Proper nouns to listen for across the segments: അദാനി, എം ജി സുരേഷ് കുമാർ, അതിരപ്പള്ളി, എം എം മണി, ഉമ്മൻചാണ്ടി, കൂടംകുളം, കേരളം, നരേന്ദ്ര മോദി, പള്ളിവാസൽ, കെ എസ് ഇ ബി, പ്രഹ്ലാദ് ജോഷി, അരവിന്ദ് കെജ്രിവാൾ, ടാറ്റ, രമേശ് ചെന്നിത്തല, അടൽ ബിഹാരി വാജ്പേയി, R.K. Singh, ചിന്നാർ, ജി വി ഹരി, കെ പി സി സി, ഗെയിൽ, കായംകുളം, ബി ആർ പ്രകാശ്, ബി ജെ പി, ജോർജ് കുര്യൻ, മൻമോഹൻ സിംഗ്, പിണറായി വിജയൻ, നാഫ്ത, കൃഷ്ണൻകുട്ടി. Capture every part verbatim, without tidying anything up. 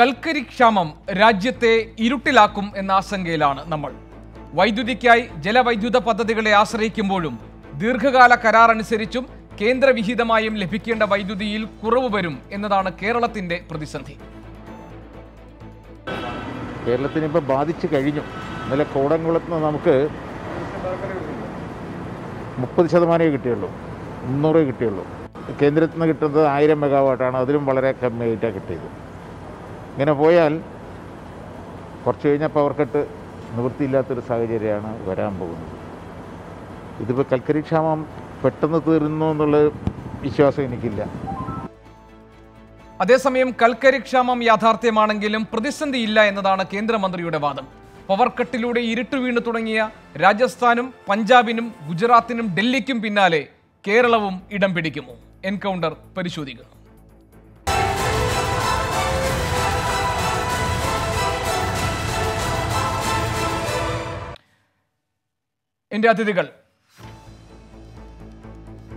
കൽക്കരി ക്ഷാമം രാജ്യത്തെ ഇരുട്ടിലാക്കും എന്ന ആശങ്കയിലാണ് നമ്മൾ. വൈദ്യുതിക്കായി ജലവൈദ്യുത പദ്ധതികളെ ആശ്രയിക്കുമ്പോഴും ദീർഘകാല കരാറനുസരിച്ചും കേന്ദ്രവിഹിതമായും ലഭിക്കേണ്ട വൈദ്യുതിയിൽ കുറവ് വരും എന്നതാണ് കേരളത്തിന്റെ പ്രതിസന്ധി. കേരളത്തിനിപ്പോൾ ബാധിച്ചു കഴിഞ്ഞു. ഇന്നലെ കോടംകുളത്ത് നമുക്ക് മുപ്പത് ശതമാനമേ കിട്ടിയുള്ളൂ, മുന്നൂറേ കിട്ടിയുള്ളൂ. കേന്ദ്രത്തിൽ നിന്ന് കിട്ടുന്നത് ആയിരം മെഗാവാട്ടാണ്, അതിലും വളരെ കമ്മിയായിട്ടാണ് കിട്ടിയത്. ഇങ്ങനെ പോയാൽ കുറച്ച് കഴിഞ്ഞാൽ പവർ കട്ട് നിവൃത്തിയില്ലാത്തൊരു സാഹചര്യമാണ് വരാൻ പോകുന്നത്. ഇതിപ്പോൾ കൽക്കരി ക്ഷാമം പെട്ടെന്ന് തീരുന്നു എന്നുള്ള വിശ്വാസം എനിക്കില്ല. അതേസമയം കൽക്കരി ക്ഷാമം യാഥാർത്ഥ്യമാണെങ്കിലും പ്രതിസന്ധിയില്ല എന്നതാണ് കേന്ദ്രമന്ത്രിയുടെ വാദം. പവർ കട്ടിലൂടെ ഇരുട്ട് വീണു തുടങ്ങിയ രാജസ്ഥാനും പഞ്ചാബിനും ഗുജറാത്തിനും ഡൽഹിക്കും പിന്നാലെ കേരളവും ഇടം പിടിക്കുമോ? എൻകൗണ്ടർ പരിശോധിക്കുന്നു. എന്റെ അതിഥികൾ,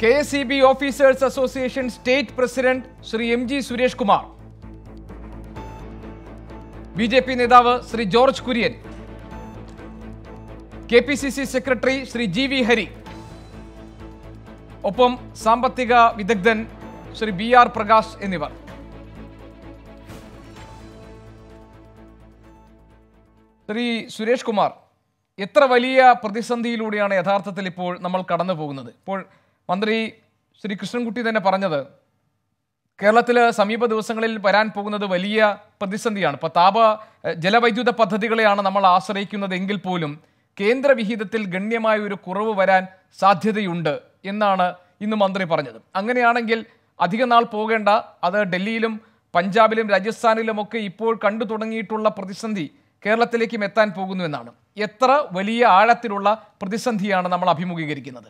K S C B officers association state president Shri എം ജി സുരേഷ് കുമാർ, ബി ജെ പി നേതാവ് Shri ജോർജ് കുര്യൻ, കെ പി സി സി secretary Shri ജി വി ഹരി, ഒപ്പം സാമ്പത്തിക വിദഗ്ധൻ ശ്രീ ബി ആർ പ്രകാശ് എന്നിവർ. ശ്രീ സുരേഷ് കുമാർ, എത്ര വലിയ പ്രതിസന്ധിയിലൂടെയാണ് യഥാർത്ഥത്തിൽ ഇപ്പോൾ നമ്മൾ കടന്നു പോകുന്നത്? ഇപ്പോൾ മന്ത്രി ശ്രീ കൃഷ്ണൻകുട്ടി തന്നെ പറഞ്ഞത് കേരളത്തിൽ സമീപ ദിവസങ്ങളിൽ വരാൻ പോകുന്നത് വലിയ പ്രതിസന്ധിയാണ്. ഇപ്പോൾ താപ ജലവൈദ്യുത പദ്ധതികളെയാണ് നമ്മൾ ആശ്രയിക്കുന്നത് എങ്കിൽ പോലും കേന്ദ്രവിഹിതത്തിൽ ഗണ്യമായ ഒരു കുറവ് വരാൻ സാധ്യതയുണ്ട് എന്നാണ് ഇന്ന് മന്ത്രി പറഞ്ഞത്. അങ്ങനെയാണെങ്കിൽ അധിക നാൾ പോകേണ്ട, അത് ഡൽഹിയിലും പഞ്ചാബിലും രാജസ്ഥാനിലുമൊക്കെ ഇപ്പോൾ കണ്ടു തുടങ്ങിയിട്ടുള്ള പ്രതിസന്ധി കേരളത്തിലേക്കും എത്താൻ പോകുന്നു എന്നാണ്. എത്ര വലിയ ആഴത്തിലുള്ള പ്രതിസന്ധിയാണ് നമ്മൾ അഭിമുഖീകരിക്കുന്നത്?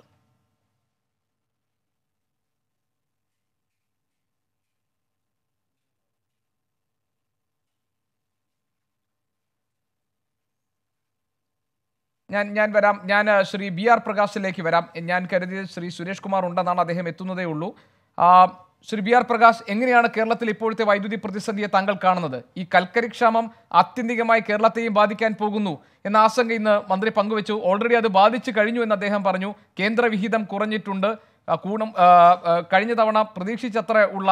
ഞാൻ ഞാൻ വരാം ഞാൻ ശ്രീ ബി ആർ പ്രകാശിലേക്ക് വരാം. ഞാൻ കരുതിയത് ശ്രീ സുരേഷ് കുമാർ ഉണ്ടെന്നാണ്, അദ്ദേഹം എത്തുന്നതേ ഉള്ളൂ. ശ്രീ ബി ആർ പ്രകാശ്, എങ്ങനെയാണ് കേരളത്തിൽ ഇപ്പോഴത്തെ വൈദ്യുതി പ്രതിസന്ധിയെ താങ്കൾ കാണുന്നത്? ഈ കൽക്കരി ക്ഷാമം ആത്യന്തികമായി കേരളത്തെയും ബാധിക്കാൻ പോകുന്നു എന്ന ആശങ്ക ഇന്ന് മന്ത്രി പങ്കുവച്ചു. ഓൾറെഡി അത് ബാധിച്ചു കഴിഞ്ഞു എന്ന് അദ്ദേഹം പറഞ്ഞു. കേന്ദ്രവിഹിതം കുറഞ്ഞിട്ടുണ്ട്, കൂണം കഴിഞ്ഞ തവണ പ്രതീക്ഷിച്ചത്ര ഉള്ള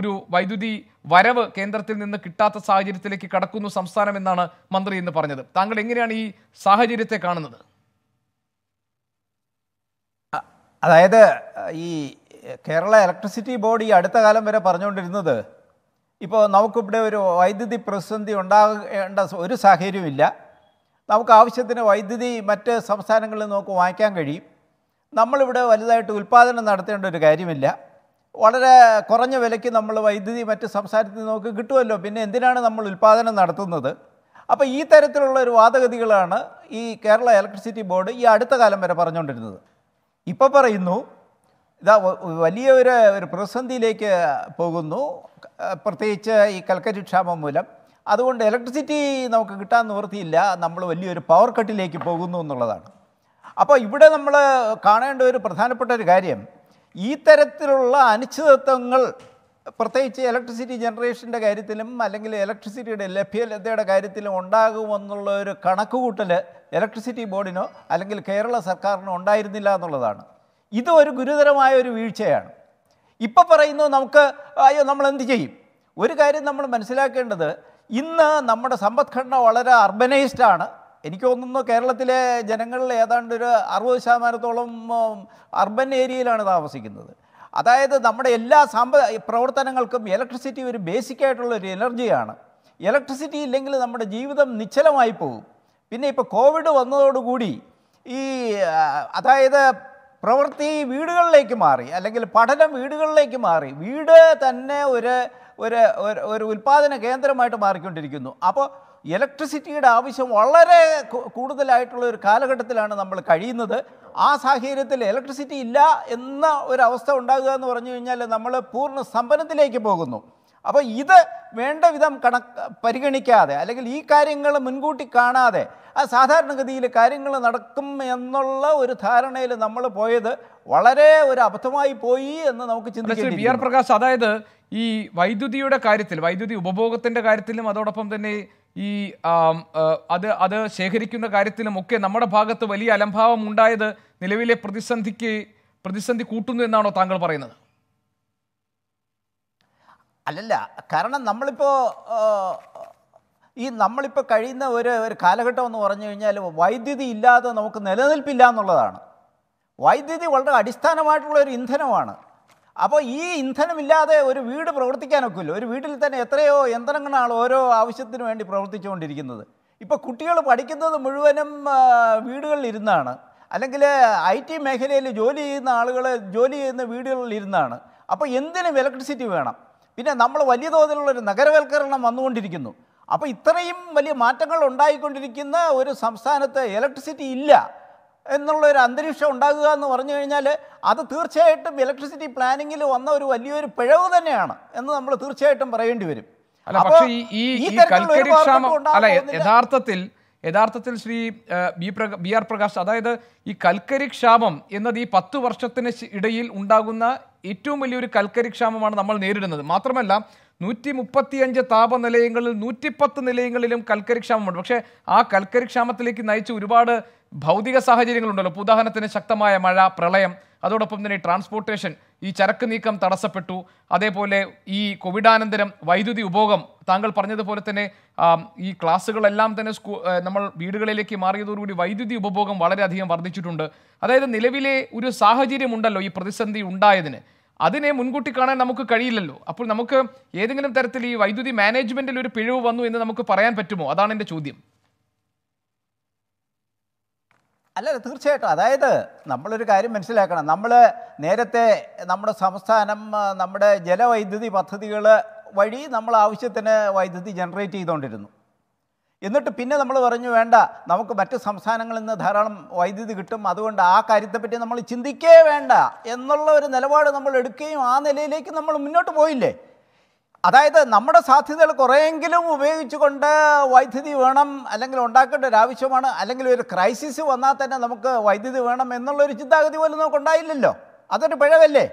ഒരു വൈദ്യുതി വരവ് കേന്ദ്രത്തിൽ നിന്ന് കിട്ടാത്ത സാഹചര്യത്തിലേക്ക് കടക്കുന്നു സംസ്ഥാനം എന്നാണ് മന്ത്രി ഇന്ന് പറഞ്ഞത്. താങ്കൾ എങ്ങനെയാണ് ഈ സാഹചര്യത്തെ കാണുന്നത്? അതായത്, ഈ കേരള ഇലക്ട്രിസിറ്റി ബോർഡ് ഈ അടുത്ത കാലം വരെ പറഞ്ഞുകൊണ്ടിരുന്നത് ഇപ്പോൾ നമുക്കിവിടെ ഒരു വൈദ്യുതി പ്രതിസന്ധി ഉണ്ടാകേണ്ട ഒരു സാഹചര്യമില്ല, നമുക്ക് ആവശ്യത്തിന് വൈദ്യുതി മറ്റ് സംസ്ഥാനങ്ങളിൽ നമുക്ക് വാങ്ങിക്കാൻ കഴിയും, നമ്മളിവിടെ വലുതായിട്ട് ഉൽപ്പാദനം നടത്തേണ്ട ഒരു കാര്യമില്ല, വളരെ കുറഞ്ഞ വിലയ്ക്ക് നമ്മൾ വൈദ്യുതി മറ്റ് സംസ്ഥാനത്ത് നമുക്ക് കിട്ടുമല്ലോ, പിന്നെ എന്തിനാണ് നമ്മൾ ഉൽപ്പാദനം നടത്തുന്നത്? അപ്പോൾ ഈ തരത്തിലുള്ള ഒരു വാദഗതികളാണ് ഈ കേരള ഇലക്ട്രിസിറ്റി ബോർഡ് ഈ അടുത്ത കാലം വരെ പറഞ്ഞുകൊണ്ടിരുന്നത്. ഇപ്പോൾ പറയുന്നു ഇതാ വലിയ ഒരു ഒരു പ്രതിസന്ധിയിലേക്ക് പോകുന്നു, പ്രത്യേകിച്ച് ഈ കൽക്കരി ക്ഷാമം മൂലം, അതുകൊണ്ട് ഇലക്ട്രിസിറ്റി നമുക്ക് കിട്ടാൻ നിവൃത്തിയില്ല, നമ്മൾ വലിയൊരു പവർ കട്ടിലേക്ക് പോകുന്നു എന്നുള്ളതാണ്. അപ്പോൾ ഇവിടെ നമ്മൾ കാണേണ്ട ഒരു പ്രധാനപ്പെട്ട ഒരു കാര്യം, ഈ തരത്തിലുള്ള അനിശ്ചിതത്വങ്ങൾ പ്രത്യേകിച്ച് ഇലക്ട്രിസിറ്റി ജനറേഷൻ്റെ കാര്യത്തിലും അല്ലെങ്കിൽ ഇലക്ട്രിസിറ്റിയുടെ ലഭ്യതയുടെ കാര്യത്തിലും ഉണ്ടാകുമെന്നുള്ള ഒരു കണക്കുകൂട്ടൽ ഇലക്ട്രിസിറ്റി ബോർഡിനോ അല്ലെങ്കിൽ കേരള സർക്കാരിനോ ഉണ്ടായിരുന്നില്ല എന്നുള്ളതാണ്. ഇത് ഒരു ഗുരുതരമായ ഒരു വീഴ്ചയാണ്. ഇപ്പോൾ പറയുന്നു നമുക്ക് അയ്യോ നമ്മൾ എന്ത് ചെയ്യും? ഒരു കാര്യം നമ്മൾ മനസ്സിലാക്കേണ്ടത്, ഇന്ന് നമ്മുടെ സമ്പദ്ഘടന വളരെ അർബനൈസ്ഡാണ്. എനിക്ക് തോന്നുന്നു കേരളത്തിലെ ജനങ്ങളിൽ ഏതാണ്ട് ഒരു അറുപത് ശതമാനത്തോളം അർബൻ ഏരിയയിലാണ് താമസിക്കുന്നത്. അതായത് നമ്മുടെ എല്ലാ സമ്പ പ്രവർത്തനങ്ങൾക്കും ഇലക്ട്രിസിറ്റി ഒരു ബേസിക്കായിട്ടുള്ള ഒരു എനർജിയാണ്. ഇലക്ട്രിസിറ്റി ഇല്ലെങ്കിൽ നമ്മുടെ ജീവിതം നിശ്ചലമായി പോകും. പിന്നെ ഇപ്പോൾ കോവിഡ് വന്നതോടുകൂടി ഈ അതായത് പ്രവൃത്തി വീടുകളിലേക്ക് മാറി, അല്ലെങ്കിൽ പഠനം വീടുകളിലേക്ക് മാറി, വീട് തന്നെ ഒരു ഒരു ഒരു ഉൽപ്പാദന കേന്ദ്രമായിട്ട് മാറിക്കൊണ്ടിരിക്കുന്നു. അപ്പോൾ ഇലക്ട്രിസിറ്റിയുടെ ആവശ്യം വളരെ കൂടുതലായിട്ടുള്ള ഒരു കാലഘട്ടത്തിലാണ് നമ്മൾ കഴിയുന്നത്. ആ സാഹചര്യത്തിൽ ഇലക്ട്രിസിറ്റി ഇല്ല എന്ന ഒരവസ്ഥ ഉണ്ടാകുക എന്ന് പറഞ്ഞു കഴിഞ്ഞാൽ നമ്മൾ പൂർണ്ണ സമ്പന്നത്തിലേക്ക് പോകുന്നു. അപ്പോൾ ഇത് വേണ്ട വിധം കണക്ക് പരിഗണിക്കാതെ, അല്ലെങ്കിൽ ഈ കാര്യങ്ങൾ മുൻകൂട്ടി കാണാതെ, ആ സാധാരണഗതിയിൽ കാര്യങ്ങൾ നടക്കും എന്നുള്ള ഒരു ധാരണയിൽ നമ്മൾ പോയത് Valare or Apatamai Poi and the Kitchen. B R. Prakash Ada, E. Vaidudiuda Kairitil, Vaidudi Ubogatenda Kairitil, Adot upon the Ne, E. other other Shakerikuna Kairitil, okay, Namada Pagat, the Valley, Alampa, Mundai, the Nilevile Pradisanti, Pradisanti Kutun, and now Tangal Parana. Alella, Karana Namalipo. This നമ്മളിപ്പോ കഴിയുന്ന ഒരു ഒരു കാലഘട്ടം എന്ന് പറഞ്ഞു കഴിഞ്ഞാൽ വൈദ്യുതി ഇല്ലാതെ നമുക്ക് നിലനിൽപ്പില്ല എന്നുള്ളതാണ്. വൈദ്യുതി വളരെ അടിസ്ഥാനമായിട്ടുള്ള ഒരു ഇന്ധനമാണ്. അപ്പോൾ ഈ ഇന്ധനം ഇല്ലാതെ ഒരു വീട് പ്രവർത്തിക്കാനൊക്കില്ല. ഒരു വീട്ടിൽ തന്നെ എത്രയോ യന്ത്രങ്ങളാണ് ഓരോ ആവശ്യത്തിനു വേണ്ടി പ്രവർത്തിച്ചുകൊണ്ടിരിക്കുന്നത്. ഇപ്പോൾ കുട്ടികൾ പഠിക്കുന്നത് മുഴുവനും വീടുകളിൽ ഇരുന്നാണ്. അല്ലെങ്കിൽ ഐടി മേഖലയിൽ ജോലി ചെയ്യുന്ന ആളുകൾ ജോലി ചെയ്യുന്ന വീടുകളിൽ ഇരുന്നാണ്. അപ്പോൾ എന്തിനും ഇലക്ട്രിസിറ്റി വേണം. പിന്നെ നമ്മൾ വലിയ തോതിലുള്ള ഒരു നഗരവൽക്കരണം വന്നുകൊണ്ടിരിക്കുന്നു. അപ്പോൾ ഇത്രയും വലിയ മാറ്റങ്ങൾ ഉണ്ടായിക്കൊണ്ടിരിക്കുന്ന ഒരു സംസ്ഥാനത്തെ ഇലക്ട്രിസിറ്റി ഇല്ല എന്നുള്ള ഒരു അന്തരീക്ഷം ഉണ്ടാക്കുക എന്ന് പറഞ്ഞു കഴിഞ്ഞാൽ അത് തീർച്ചയായിട്ടും ഇലക്ട്രിസിറ്റി പ്ലാനിങ്ങിൽ വന്ന ഒരു വലിയൊരു പിഴവ് തന്നെയാണ് എന്ന് നമ്മൾ തീർച്ചയായിട്ടും പറയേണ്ടി വരും. അല്ല പക്ഷേ ഈ ഈ കൽക്കരി ക്ഷാമം അല്ല യഥാർത്ഥത്തിൽ യഥാർത്ഥത്തിൽ ശ്രീ ബി ആർ പ്രകാശ് അതായത് ഈ കൽക്കരി ക്ഷാമം എന്നത് ഈ പത്ത് വർഷത്തിന് ഇടയിൽ ഉണ്ടാകുന്ന ഏറ്റവും വലിയൊരു കൽക്കരി ക്ഷാമമാണ് നമ്മൾ നേരിടുന്നത്. മാത്രമല്ല നൂറ്റി മുപ്പത്തിയഞ്ച് താപനിലയങ്ങളിൽ നൂറ്റി പത്ത് നിലയങ്ങളിലും കൽക്കരി ക്ഷാമമുണ്ട്. പക്ഷേ ആ കൽക്കരി ക്ഷാമത്തിലേക്ക് നയിച്ച ഒരുപാട് ഭൗതിക സാഹചര്യങ്ങളുണ്ടല്ലോ. ഉദാഹരണത്തിന് ശക്തമായ മഴ, പ്രളയം, അതോടൊപ്പം തന്നെ ട്രാൻസ്പോർട്ടേഷൻ, ഈ ചരക്ക് നീക്കം തടസ്സപ്പെട്ടു. അതേപോലെ ഈ കോവിഡാനന്തരം വൈദ്യുതി ഉപയോഗം താങ്കൾ പറഞ്ഞതുപോലെ തന്നെ ഈ ക്ലാസ്സുകളെല്ലാം തന്നെ സ്കൂ നമ്മൾ വീടുകളിലേക്ക് മാറിയതോടുകൂടി വൈദ്യുതി ഉപഭോഗം വളരെയധികം വർദ്ധിച്ചിട്ടുണ്ട്. അതായത് നിലവിലെ ഒരു സാഹചര്യമുണ്ടല്ലോ ഈ പ്രതിസന്ധി ഉണ്ടായതിന്, അതിനെ മുൻകൂട്ടി കാണാൻ നമുക്ക് കഴിയില്ലല്ലോ. അപ്പോൾ നമുക്ക് ഏതെങ്കിലും തരത്തിൽ ഈ വൈദ്യുതി മാനേജ്മെന്റിൽ ഒരു പിഴവ് വന്നു എന്ന് നമുക്ക് പറയാൻ പറ്റുമോ? അതാണ് എൻ്റെ ചോദ്യം. അല്ല തീർച്ചയായിട്ടും, അതായത് നമ്മളൊരു കാര്യം മനസ്സിലാക്കണം. നമ്മൾ നേരത്തെ നമ്മുടെ സംസ്ഥാനം നമ്മുടെ ജലവൈദ്യുതി പദ്ധതികൾ വഴി നമ്മൾ ആവശ്യത്തിന് വൈദ്യുതി ജനറേറ്റ് ചെയ്തുകൊണ്ടിരുന്നു. എന്നിട്ട് പിന്നെ നമ്മൾ പറഞ്ഞു വേണ്ട, നമുക്ക് മറ്റ് സംസ്ഥാനങ്ങളിൽ നിന്ന് ധാരാളം വൈദ്യുതി കിട്ടും, അതുകൊണ്ട് ആ കാര്യത്തെപ്പറ്റി നമ്മൾ ചിന്തിക്കേ വേണ്ട എന്നുള്ള ഒരു നിലപാട് നമ്മൾ എടുക്കുകയും ആ നിലയിലേക്ക് നമ്മൾ മുന്നോട്ട് പോയില്ലേ. അതായത് നമ്മുടെ സാധ്യതകൾ കുറേയെങ്കിലും ഉപയോഗിച്ചുകൊണ്ട് വൈദ്യുതി വേണം, അല്ലെങ്കിൽ ഉണ്ടാക്കേണ്ട ഒരു ആവശ്യമാണ്, അല്ലെങ്കിൽ ഒരു ക്രൈസിസ് വന്നാൽ തന്നെ നമുക്ക് വൈദ്യുതി വേണം എന്നുള്ളൊരു ചിന്താഗതി പോലും നമുക്കുണ്ടായില്ലല്ലോ. അതൊരു പിഴവല്ലേ.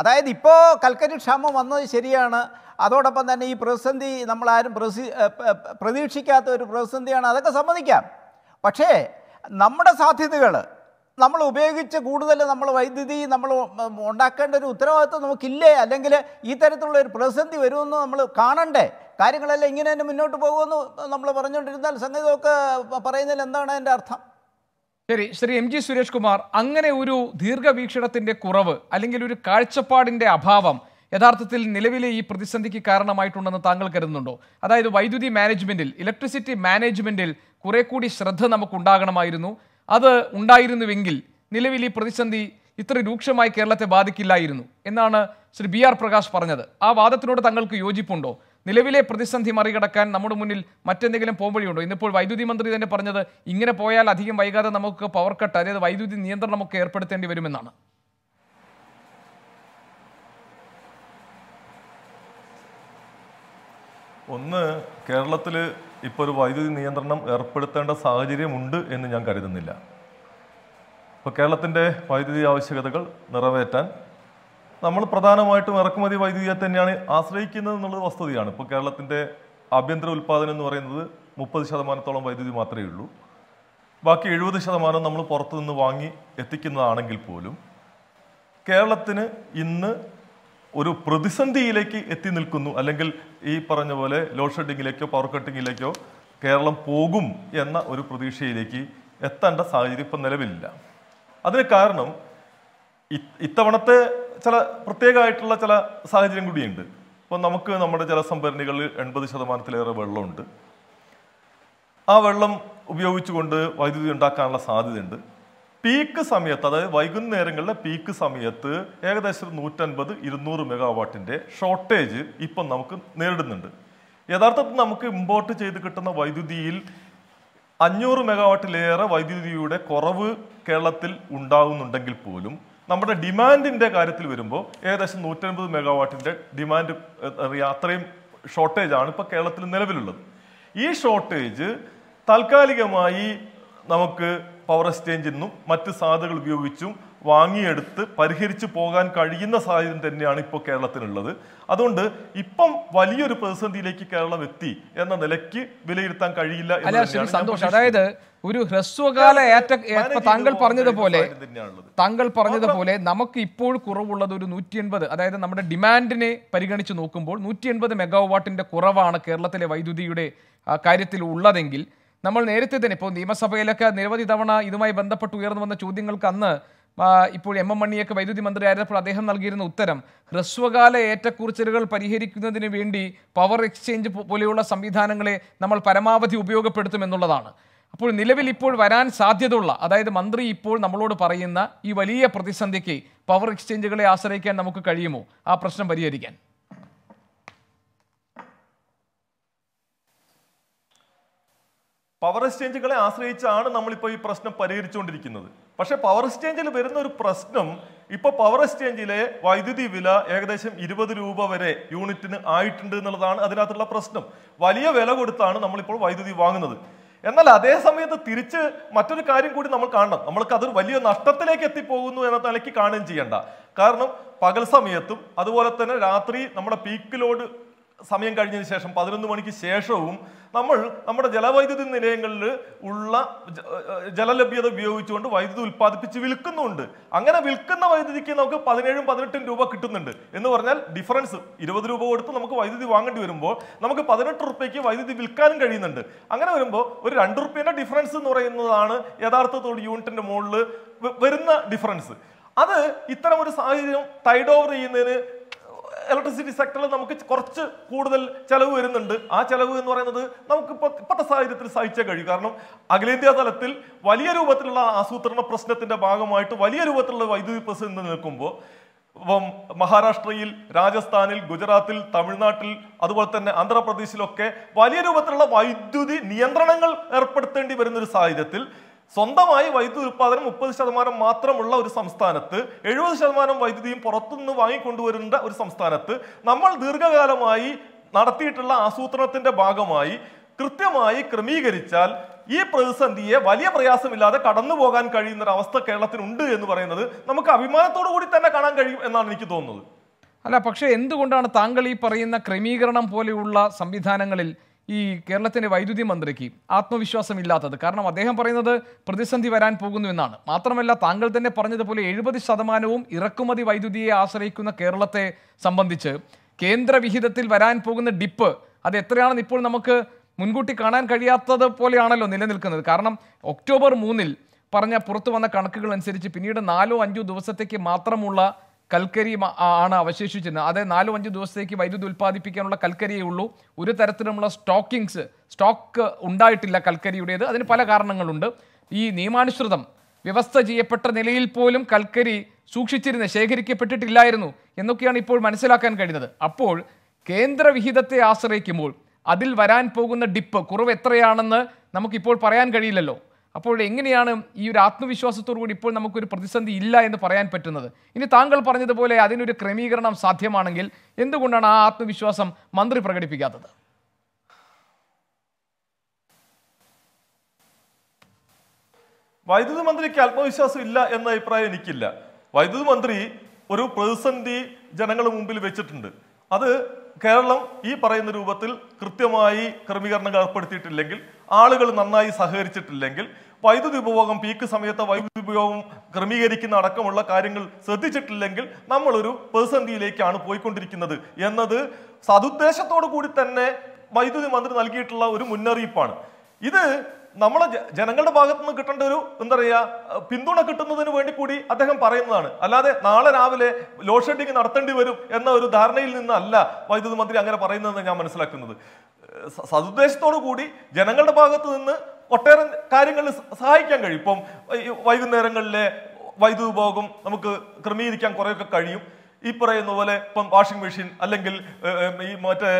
അതായത് ഇപ്പോൾ കൽക്കരി ക്ഷാമം വന്നത് ശരിയാണ്, അതോടൊപ്പം തന്നെ ഈ പ്രതിസന്ധി നമ്മളാരും പ്രസി പ്രതീക്ഷിക്കാത്ത ഒരു പ്രതിസന്ധിയാണ്, അതൊക്കെ സമ്മതിക്കാം. പക്ഷേ നമ്മുടെ സാധ്യതകൾ നമ്മൾ ഉപയോഗിച്ച് കൂടുതൽ നമ്മൾ വൈദ്യുതി നമ്മൾ ഉണ്ടാക്കേണ്ട ഒരു ഉത്തരവാദിത്വം നമുക്കില്ലേ? അല്ലെങ്കിൽ ഈ തരത്തിലുള്ള ഒരു പ്രതിസന്ധി വരുമെന്ന് നമ്മൾ കാണണ്ടേ? കാര്യങ്ങളെല്ലാം ഇങ്ങനെ തന്നെ മുന്നോട്ട് പോകുമെന്ന് നമ്മൾ പറഞ്ഞുകൊണ്ടിരുന്നാൽ സംഗീതമൊക്കെ പറയുന്നതിൽ എന്താണ് അതിൻ്റെ അർത്ഥം? ശരി, ശ്രീ എം ജി സുരേഷ് കുമാർ, അങ്ങനെ ഒരു ദീർഘവീക്ഷണത്തിൻ്റെ കുറവ് അല്ലെങ്കിൽ ഒരു കാഴ്ചപ്പാടിൻ്റെ അഭാവം യഥാർത്ഥത്തിൽ നിലവിലെ ഈ പ്രതിസന്ധിക്ക് കാരണമായിട്ടുണ്ടെന്ന് താങ്കൾ കരുതുന്നുണ്ടോ? അതായത് വൈദ്യുതി മാനേജ്മെൻറ്റിൽ, ഇലക്ട്രിസിറ്റി മാനേജ്മെൻറ്റിൽ കുറെ കൂടി ശ്രദ്ധ നമുക്കുണ്ടാകണമായിരുന്നു. അത് ഉണ്ടായിരുന്നുവെങ്കിൽ നിലവിൽ ഈ പ്രതിസന്ധി ഇത്ര രൂക്ഷമായി കേരളത്തെ ബാധിക്കില്ലായിരുന്നു എന്നാണ് ശ്രീ ബി ആർ പ്രകാശ് പറഞ്ഞത്. ആ വാദത്തിനോട് താങ്കൾക്ക് യോജിപ്പുണ്ടോ? നിലവിലെ പ്രതിസന്ധി മറികടക്കാൻ നമ്മുടെ മുന്നിൽ മറ്റെന്തെങ്കിലും പോംവഴിയുണ്ടോ? ഇന്നിപ്പോൾ വൈദ്യുതി മന്ത്രി തന്നെ പറഞ്ഞത് ഇങ്ങനെ പോയാൽ അധികം വൈകാതെ നമുക്ക് പവർ കട്ട്, അതായത് വൈദ്യുതി നിയന്ത്രണമൊക്കെ ഏർപ്പെടുത്തേണ്ടി വരുമെന്നാണ്. ഒന്ന്, കേരളത്തിൽ ഇപ്പോൾ ഒരു വൈദ്യുതി നിയന്ത്രണം ഏർപ്പെടുത്തേണ്ട സാഹചര്യമുണ്ട് എന്ന് ഞാൻ കരുതുന്നില്ല. ഇപ്പോൾ കേരളത്തിൻ്റെ വൈദ്യുതി ആവശ്യകതകൾ നിറവേറ്റാൻ നമ്മൾ പ്രധാനമായിട്ടും ഇറക്കുമതി വൈദ്യുതിയെ തന്നെയാണ് ആശ്രയിക്കുന്നത് എന്നുള്ളത് വസ്തുതയാണ്. ഇപ്പോൾ കേരളത്തിൻ്റെ ആഭ്യന്തര ഉൽപ്പാദനം എന്ന് പറയുന്നത് മുപ്പത് ശതമാനത്തോളം വൈദ്യുതി മാത്രമേ ഉള്ളൂ. ബാക്കി എഴുപത് ശതമാനം നമ്മൾ പുറത്തുനിന്ന് വാങ്ങി എത്തിക്കുന്നതാണെങ്കിൽ പോലും കേരളത്തിന് ഇന്ന് ഒരു പ്രതിസന്ധിയിലേക്ക് എത്തി നിൽക്കുന്നു, അല്ലെങ്കിൽ ഈ പറഞ്ഞ പോലെ ലോഡ് ഷെഡിങ്ങിലേക്കോ പവർ കട്ടിങ്ങിലേക്കോ കേരളം പോകും എന്ന ഒരു പ്രതീക്ഷയിലേക്ക് എത്തേണ്ട സാഹചര്യം ഇപ്പം നിലവിലില്ല. അതിന് കാരണം ഇത്തവണത്തെ ചില പ്രത്യേകമായിട്ടുള്ള ചില സാഹചര്യം കൂടിയുണ്ട്. ഇപ്പം നമുക്ക് നമ്മുടെ ജലസംഭരണികളിൽ എൺപത് ശതമാനത്തിലേറെ വെള്ളമുണ്ട്. ആ വെള്ളം ഉപയോഗിച്ചുകൊണ്ട് വൈദ്യുതി ഉണ്ടാക്കാനുള്ള സാധ്യതയുണ്ട്. പീക്ക് സമയത്ത്, അതായത് വൈകുന്നേരങ്ങളിലെ പീക്ക് സമയത്ത് ഏകദേശം നൂറ്റൻപത് ഇരുന്നൂറ് മെഗാവാട്ടിൻ്റെ ഷോർട്ടേജ് ഇപ്പം നമുക്ക് നേരിടുന്നുണ്ട്. യഥാർത്ഥത്തിൽ നമുക്ക് ഇമ്പോർട്ട് ചെയ്ത് കിട്ടുന്ന വൈദ്യുതിയിൽ അഞ്ഞൂറ് മെഗാവാട്ടിലേറെ വൈദ്യുതിയുടെ കുറവ് കേരളത്തിൽ ഉണ്ടാകുന്നുണ്ടെങ്കിൽ പോലും നമ്മുടെ ഡിമാൻഡിൻ്റെ കാര്യത്തിൽ വരുമ്പോൾ ഏകദേശം നൂറ്റൻപത് മെഗാവാട്ടിൻ്റെ ഡിമാൻഡ് അത്രയും ഷോർട്ടേജാണ് ഇപ്പോൾ കേരളത്തിൽ നിലവിലുള്ളത്. ഈ ഷോർട്ടേജ് താൽക്കാലികമായി നമുക്ക് പവർ എക്സ്ചേഞ്ചിൽ നിന്നും മറ്റ് സാധ്യതകൾ ഉപയോഗിച്ചും വാങ്ങിയെടുത്ത് പരിഹരിച്ചു പോകാൻ കഴിയുന്ന സാഹചര്യം തന്നെയാണ് ഇപ്പോൾ കേരളത്തിനുള്ളത്. അതുകൊണ്ട് ഇപ്പം വലിയൊരു പ്രതിസന്ധിയിലേക്ക് കേരളം എത്തി എന്ന നിലയ്ക്ക് വിലയിരുത്താൻ കഴിയില്ല എന്നാണ് സന്തോഷം. അതായത് ഒരു ഹ്രസ്വകാല ഏറ്റ താങ്കൾ പറഞ്ഞതുപോലെ താങ്കൾ പറഞ്ഞതുപോലെ നമുക്ക് ഇപ്പോൾ കുറവുള്ളത് ഒരു നൂറ്റി എൺപത്, അതായത് നമ്മുടെ ഡിമാൻഡിനെ പരിഗണിച്ച് നോക്കുമ്പോൾ നൂറ്റി എൺപത് മെഗാവാട്ടിൻ്റെ കുറവാണ് കേരളത്തിലെ വൈദ്യുതിയുടെ കാര്യത്തിൽ ഉള്ളതെങ്കിൽ നമ്മൾ നേരത്തെ തന്നെ ഇപ്പോൾ നിയമസഭയിലൊക്കെ നിരവധി തവണ ഇതുമായി ബന്ധപ്പെട്ട് ഉയർന്നു വന്ന ചോദ്യങ്ങൾക്ക് അന്ന് ഇപ്പോൾ എം എം മണിയൊക്കെ വൈദ്യുതി മന്ത്രിയായിരുന്നപ്പോൾ അദ്ദേഹം നൽകിയിരുന്ന ഉത്തരം ഹ്രസ്വകാല ഏറ്റക്കുറിച്ചിലുകൾ പരിഹരിക്കുന്നതിന് വേണ്ടി പവർ എക്സ്ചേഞ്ച് പോലെയുള്ള സംവിധാനങ്ങളെ നമ്മൾ പരമാവധി ഉപയോഗപ്പെടുത്തുമെന്നുള്ളതാണ്. അപ്പോൾ നിലവിൽ ഇപ്പോൾ വരാൻ സാധ്യതയുള്ള, അതായത് മന്ത്രി ഇപ്പോൾ നമ്മളോട് പറയുന്ന ഈ വലിയ പ്രതിസന്ധിക്ക് പവർ എക്സ്ചേഞ്ചുകളെ ആശ്രയിക്കാൻ നമുക്ക് കഴിയുമോ ആ പ്രശ്നം പരിഹരിക്കാൻ? പവർ എക്സ്ചേഞ്ചുകളെ ആശ്രയിച്ചാണ് നമ്മളിപ്പോൾ ഈ പ്രശ്നം പരിഹരിച്ചുകൊണ്ടിരിക്കുന്നത്. പക്ഷേ പവർ എക്സ്ചേഞ്ചിൽ വരുന്ന ഒരു പ്രശ്നം, ഇപ്പോൾ പവർ എക്സ്ചേഞ്ചിലെ വൈദ്യുതി വില ഏകദേശം ഇരുപത് രൂപ വരെ യൂണിറ്റിന് ആയിട്ടുണ്ട് എന്നുള്ളതാണ് അതിനകത്തുള്ള പ്രശ്നം. വലിയ വില കൊടുത്താണ് നമ്മളിപ്പോൾ വൈദ്യുതി വാങ്ങുന്നത്. എന്നാൽ അതേ സമയത്ത് തിരിച്ച് മറ്റൊരു കാര്യം കൂടി നമ്മൾ കാണണം. നമ്മൾക്ക് അതൊരു വലിയ നഷ്ടത്തിലേക്ക് എത്തിപ്പോകുന്നു എന്ന നിലയ്ക്ക് കാണുകയും ചെയ്യേണ്ട. കാരണം പകൽ സമയത്തും അതുപോലെ തന്നെ രാത്രി നമ്മുടെ പീക്ക് ലോഡ് സമയം കഴിഞ്ഞതിന് ശേഷം പതിനൊന്ന് മണിക്ക് ശേഷവും നമ്മൾ നമ്മുടെ ജലവൈദ്യുതി നിലയങ്ങളിൽ ഉള്ള ജലലഭ്യത ഉപയോഗിച്ചുകൊണ്ട് വൈദ്യുതി ഉൽപ്പാദിപ്പിച്ച് വിൽക്കുന്നുണ്ട്. അങ്ങനെ വിൽക്കുന്ന വൈദ്യുതിക്ക് നമുക്ക് പതിനേഴും പതിനെട്ടും രൂപ കിട്ടുന്നുണ്ട് എന്ന് പറഞ്ഞാൽ ഡിഫറൻസ് ഇരുപത് രൂപ കൊടുത്ത് നമുക്ക് വൈദ്യുതി വാങ്ങേണ്ടി വരുമ്പോൾ നമുക്ക് പതിനെട്ട് റുപ്യയ്ക്ക് വൈദ്യുതി വിൽക്കാനും കഴിയുന്നുണ്ട്. അങ്ങനെ വരുമ്പോൾ ഒരു രണ്ട് റുപ്യേൻ്റെ ഡിഫറൻസ് എന്ന് പറയുന്നതാണ് യഥാർത്ഥത്തോട് യൂണിറ്റിൻ്റെ മുകളിൽ വരുന്ന ഡിഫറൻസ്. അത് ഇത്തരം ഒരു സാഹചര്യം ടൈഡ് ഓവർ ചെയ്യുന്നതിന് ഇലക്ട്രിസിറ്റി സെക്ടറിൽ നമുക്ക് കുറച്ച് കൂടുതൽ ചെലവ് വരുന്നുണ്ട്. ആ ചെലവ് എന്ന് പറയുന്നത് നമുക്ക് ഇപ്പോൾ ഇപ്പോഴത്തെ സാഹചര്യത്തിൽ സഹിച്ചേ കഴിയും. കാരണം അഖിലേന്ത്യാ തലത്തിൽ വലിയ രൂപത്തിലുള്ള ആസൂത്രണ പ്രശ്നത്തിൻ്റെ ഭാഗമായിട്ട് വലിയ രൂപത്തിലുള്ള വൈദ്യുതി പ്രശ്നം നിൽക്കുമ്പോൾ ഇപ്പം മഹാരാഷ്ട്രയിൽ, രാജസ്ഥാനിൽ, ഗുജറാത്തിൽ, തമിഴ്നാട്ടിൽ, അതുപോലെ തന്നെ ആന്ധ്രാപ്രദേശിലൊക്കെ വലിയ രൂപത്തിലുള്ള വൈദ്യുതി നിയന്ത്രണങ്ങൾ ഏർപ്പെടുത്തേണ്ടി വരുന്നൊരു സാഹചര്യത്തിൽ സ്വന്തമായി വൈദ്യുതി ഉൽപ്പാദനം മുപ്പത് ശതമാനം മാത്രമുള്ള ഒരു സംസ്ഥാനത്ത് എഴുപത് ശതമാനം വൈദ്യുതിയും പുറത്തുനിന്ന് വാങ്ങിക്കൊണ്ടുവരേണ്ട ഒരു സംസ്ഥാനത്ത് നമ്മൾ ദീർഘകാലമായി നടത്തിയിട്ടുള്ള ആസൂത്രണത്തിന്റെ ഭാഗമായി കൃത്യമായി ക്രമീകരിച്ചാൽ ഈ പ്രതിസന്ധിയെ വലിയ പ്രയാസമില്ലാതെ കടന്നു പോകാൻ കഴിയുന്ന ഒരു അവസ്ഥ കേരളത്തിനുണ്ട് എന്ന് പറയുന്നത് നമുക്ക് അഭിമാനത്തോടു കൂടി തന്നെ കാണാൻ കഴിയും എന്നാണ് എനിക്ക് തോന്നുന്നത്. അല്ല, പക്ഷേ എന്തുകൊണ്ടാണ് താങ്കൾ ഈ പറയുന്ന ക്രമീകരണം പോലെയുള്ള സംവിധാനങ്ങളിൽ ഈ കേരളത്തിൻ്റെ വൈദ്യുതി മന്ത്രിക്ക് ആത്മവിശ്വാസം ഇല്ലാത്തത്? കാരണം അദ്ദേഹം പറയുന്നത് പ്രതിസന്ധി വരാൻ പോകുന്നു എന്നാണ്. മാത്രമല്ല താങ്കൾ തന്നെ പറഞ്ഞതുപോലെ എഴുപത് ശതമാനവും ഇറക്കുമതി വൈദ്യുതിയെ ആശ്രയിക്കുന്ന കേരളത്തെ സംബന്ധിച്ച് കേന്ദ്ര വിഹിതത്തിൽ വരാൻ പോകുന്ന ഡിപ്പ് അത് എത്രയാണെന്ന് ഇപ്പോൾ നമുക്ക് മുൻകൂട്ടി കാണാൻ കഴിയാത്തത് പോലെയാണല്ലോ നിലനിൽക്കുന്നത്. കാരണം ഒക്ടോബർ മൂന്നിൽ പറഞ്ഞ പുറത്തു വന്ന കണക്കുകൾ അനുസരിച്ച് പിന്നീട് നാലോ അഞ്ചോ ദിവസത്തേക്ക് മാത്രമുള്ള കൽക്കരി ആണ് അവശേഷിച്ചിരുന്നത്. അതായത് നാലോ അഞ്ച് ദിവസത്തേക്ക് വൈദ്യുതി ഉൽപ്പാദിപ്പിക്കാനുള്ള കൽക്കരിയേ ഉള്ളൂ. ഒരു തരത്തിലുള്ള സ്റ്റോക്കിങ്സ് സ്റ്റോക്ക് ഉണ്ടായിട്ടില്ല കൽക്കരിയുടേത്. അതിന് പല കാരണങ്ങളുണ്ട്. ഈ നിയമാനുസൃതം വ്യവസ്ഥ ചെയ്യപ്പെട്ട നിലയിൽ പോലും കൽക്കരി സൂക്ഷിച്ചിരുന്ന ശേഖരിക്കപ്പെട്ടിട്ടില്ലായിരുന്നു എന്നൊക്കെയാണ് ഇപ്പോൾ മനസ്സിലാക്കാൻ കഴിയുന്നത്. അപ്പോൾ കേന്ദ്രവിഹിതത്തെ ആശ്രയിക്കുമ്പോൾ അതിൽ വരാൻ പോകുന്ന ഡിപ്പ് കുറവ് എത്രയാണെന്ന് നമുക്കിപ്പോൾ പറയാൻ കഴിയില്ലല്ലോ. അപ്പോൾ എങ്ങനെയാണ് ഈ ഒരു ആത്മവിശ്വാസത്തോടു കൂടി ഇപ്പോൾ നമുക്കൊരു പ്രതിസന്ധി ഇല്ല എന്ന് പറയാൻ പറ്റുന്നത്? ഇനി താങ്കൾ പറഞ്ഞതുപോലെ അതിനൊരു ക്രമീകരണം സാധ്യമാണെങ്കിൽ എന്തുകൊണ്ടാണ് ആ ആത്മവിശ്വാസം മന്ത്രി പ്രകടിപ്പിക്കാത്തത്? വൈദ്യുതി മന്ത്രിക്ക് ആത്മവിശ്വാസം ഇല്ല എന്ന അഭിപ്രായം എനിക്കില്ല. വൈദ്യുതി മന്ത്രി ഒരു പ്രതിസന്ധി ജനങ്ങളുടെ മുമ്പിൽ വെച്ചിട്ടുണ്ട്. അത് കേരളം ഈ പറയുന്ന രൂപത്തിൽ കൃത്യമായി ക്രമീകരണങ്ങൾ ഏർപ്പെടുത്തിയിട്ടില്ലെങ്കിൽ, ആളുകൾ നന്നായി സഹകരിച്ചിട്ടില്ലെങ്കിൽ, വൈദ്യുതി ഉപയോഗം പീക്ക് സമയത്ത് വൈദ്യുതി ഉപയോഗം ക്രമീകരിക്കുന്ന അടക്കമുള്ള കാര്യങ്ങൾ ശ്രദ്ധിച്ചിട്ടില്ലെങ്കിൽ നമ്മളൊരു പ്രതിസന്ധിയിലേക്കാണ് പോയിക്കൊണ്ടിരിക്കുന്നത് എന്നത് സദുദ്ദേശത്തോടു കൂടി തന്നെ വൈദ്യുതി മന്ത്രി നൽകിയിട്ടുള്ള ഒരു മുന്നറിയിപ്പാണ്. ഇത് നമ്മളെ ജനങ്ങളുടെ ഭാഗത്തു നിന്ന് കിട്ടേണ്ട ഒരു എന്താ പറയുക പിന്തുണ കിട്ടുന്നതിന് വേണ്ടി കൂടി അദ്ദേഹം പറയുന്നതാണ്. അല്ലാതെ നാളെ രാവിലെ ലോഡ് ഷെഡിങ് നടത്തേണ്ടി വരും എന്ന ഒരു ധാരണയിൽ നിന്നല്ല വൈദ്യുതി മന്ത്രി അങ്ങനെ പറയുന്നതെന്ന് ഞാൻ മനസ്സിലാക്കുന്നത്. സദുദ്ദേശത്തോടു കൂടി ജനങ്ങളുടെ ഭാഗത്ത് നിന്ന് ഒട്ടേറെ കാര്യങ്ങളിൽ സഹായിക്കാൻ കഴിയും. ഇപ്പം വൈകുന്നേരങ്ങളിലെ വൈദ്യുതി ഉപയോഗം നമുക്ക് ക്രമീകരിക്കാൻ കുറേയൊക്കെ കഴിയും. ഈ പറയുന്ന പോലെ ഇപ്പം വാഷിംഗ് മെഷീൻ അല്ലെങ്കിൽ ഈ മറ്റേ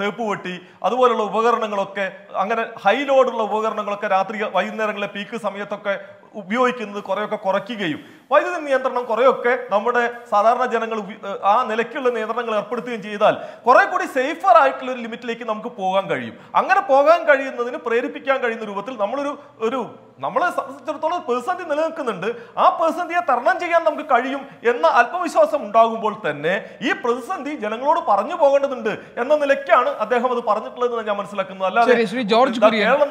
തേപ്പ് വെട്ടി അതുപോലുള്ള ഉപകരണങ്ങളൊക്കെ, അങ്ങനെ ഹൈ ലോഡുള്ള ഉപകരണങ്ങളൊക്കെ രാത്രി വൈകുന്നേരങ്ങളിലെ പീക്ക് സമയത്തൊക്കെ ഉപയോഗിക്കുന്നത് കുറേയൊക്കെ കുറയ്ക്കുകയും Why is the Niantran Koreoke, Namada, Sadara Janangal, Ah, Nelekil and Niantran Purti in Jidal? Korakudi safer at limit lake in Namku Pogan Gari. Anga Pogan Gari in the Prairie Pikanga in the Rubatil, Namuru Uru, Namala Substitute person in the Lankan, a person the Tarnanjian Namku Karium, Yena Alpavisha some dog boltene, ye present the Janango Paranu Pogan and then the Lekan, at the Hama the Paranatla and Yaman Slakan. George Kurian,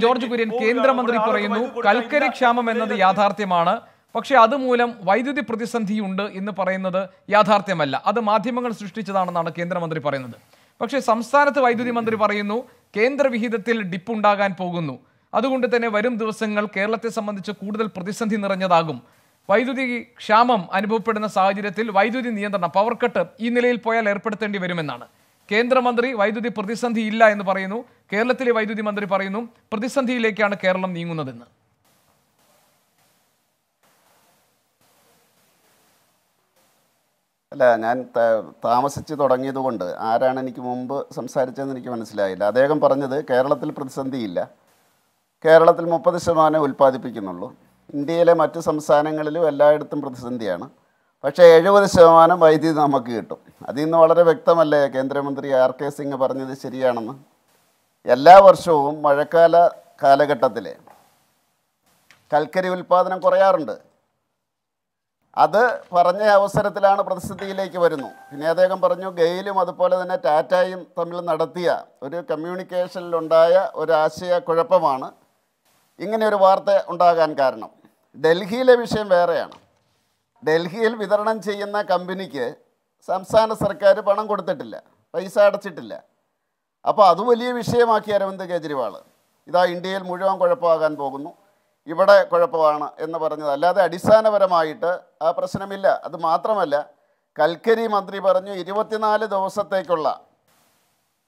George Kurian, Kalkari Shamam and the Yathartimana, Paksha why do the Protestant under in the Paranada, Yathartemella, other Mathimangal Sustichana, Kendra Mandri Paranada? Paksha Samsarata, why do the Mandri Parano, Kendra Vihidatil, Dipundaga and Pogunu? Adunda than a Vedum do single Kerala Saman the Chakudal Protestant in Ranjadagum. Why do the Shamam and Bopedana Sajatil, why do the Niantana power cutter, Inil Poyal Airport and Verimanana? Kendra Mandri, why do the Protestant Hilla in the Parano? Kerala why do the Mandri Parano? Protestant Hilla can a Kerala Ningunadana. And Thomas Chitangi the wonder. Aran and Nikumbo, some Sarachan and Nikuman Slide. Adegam Parana, Kerala till Protestant Hilla. Kerala till Mopasamana will pay the Pikinolo. Indela Matu some Sanangalu allied to Protestantiana. But I over the Shamana by the Namakito. Adino other victim like Kendramantri, R K. Singh of Arni the Shirianama. Yella or show, Maracala, Kalagatadele. Kalkari will Padan Korearanda. Other Parana was set at the land of Protestant Lake Verino. In other comparano, Gaelium of the Polan Tata in Tamil Nadatia, or communication Londaya or Asia Kurapavana. Ingen Varta Undagan Karno. Delhi Levisham Variana. Delhiil Vidaran Chayana Company, Samsana Sarkari Panangotilla, Paisada Chitilla. Apa do we leave Shamakir in the Gajrivala? Ida India, Mujan Korapa and Boguno, Ibada Korapavana, and the Baranala, the Adisana Varamaita, a personamilla, the Matramella, Kalkeri Mandri Baranu, Idivatinale, the Osatekola,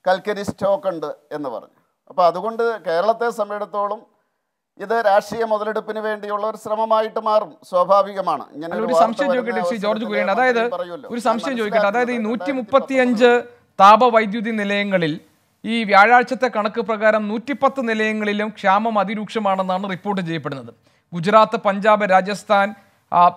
Kalkeri Stoke and the Endavar. Apa the Gunda, Kerala, Sameda Tolum. Either Ashia Mother to Pinivandi or Sramaitamar, Sofavigamana. You some shit George Kurian, other with some shit you get other in Nutimupatianja, Taba, why do the Nelangalil? E. Vyarachata Kanaka Pragaram, Nutipat Nelangalim, Shama Madirukshamanana reported Japan. Gujarat, Punjab, Rajasthan,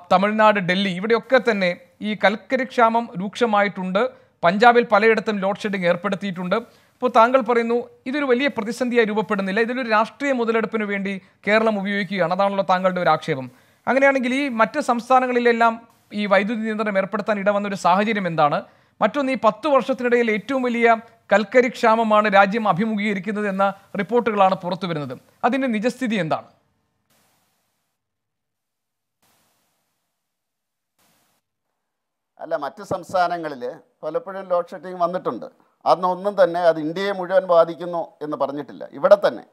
Tamil Nadu, Delhi, Vidokatane, E. Kalkarik Shamam, Rukshamai Tunda, Punjabil Paladatham, Lord Shedding Airpati Tunda. Potangal Parinu, either Velia Protestant the Aruba Penile, the Rastri Mother Penuvendi, Kerala Muvuki, another Tangal to Rakshavam. Anganagili, Matta Samsangalilam, E. Vaidu the other Merpatan, Idavan to Sahaji Mendana, Matuni Patu or Saturday, late two milia, Kalkarik Shamamana, Rajim, Abhimugi, Rikidana, reported Lana Porto Venadam. Adin Nijasti the Endan. Alamatu Samsanangale, Palapur Lord Shetting Mandatunda. Adnothan the India Mudan Badikino in the Parnitilla. Ivatane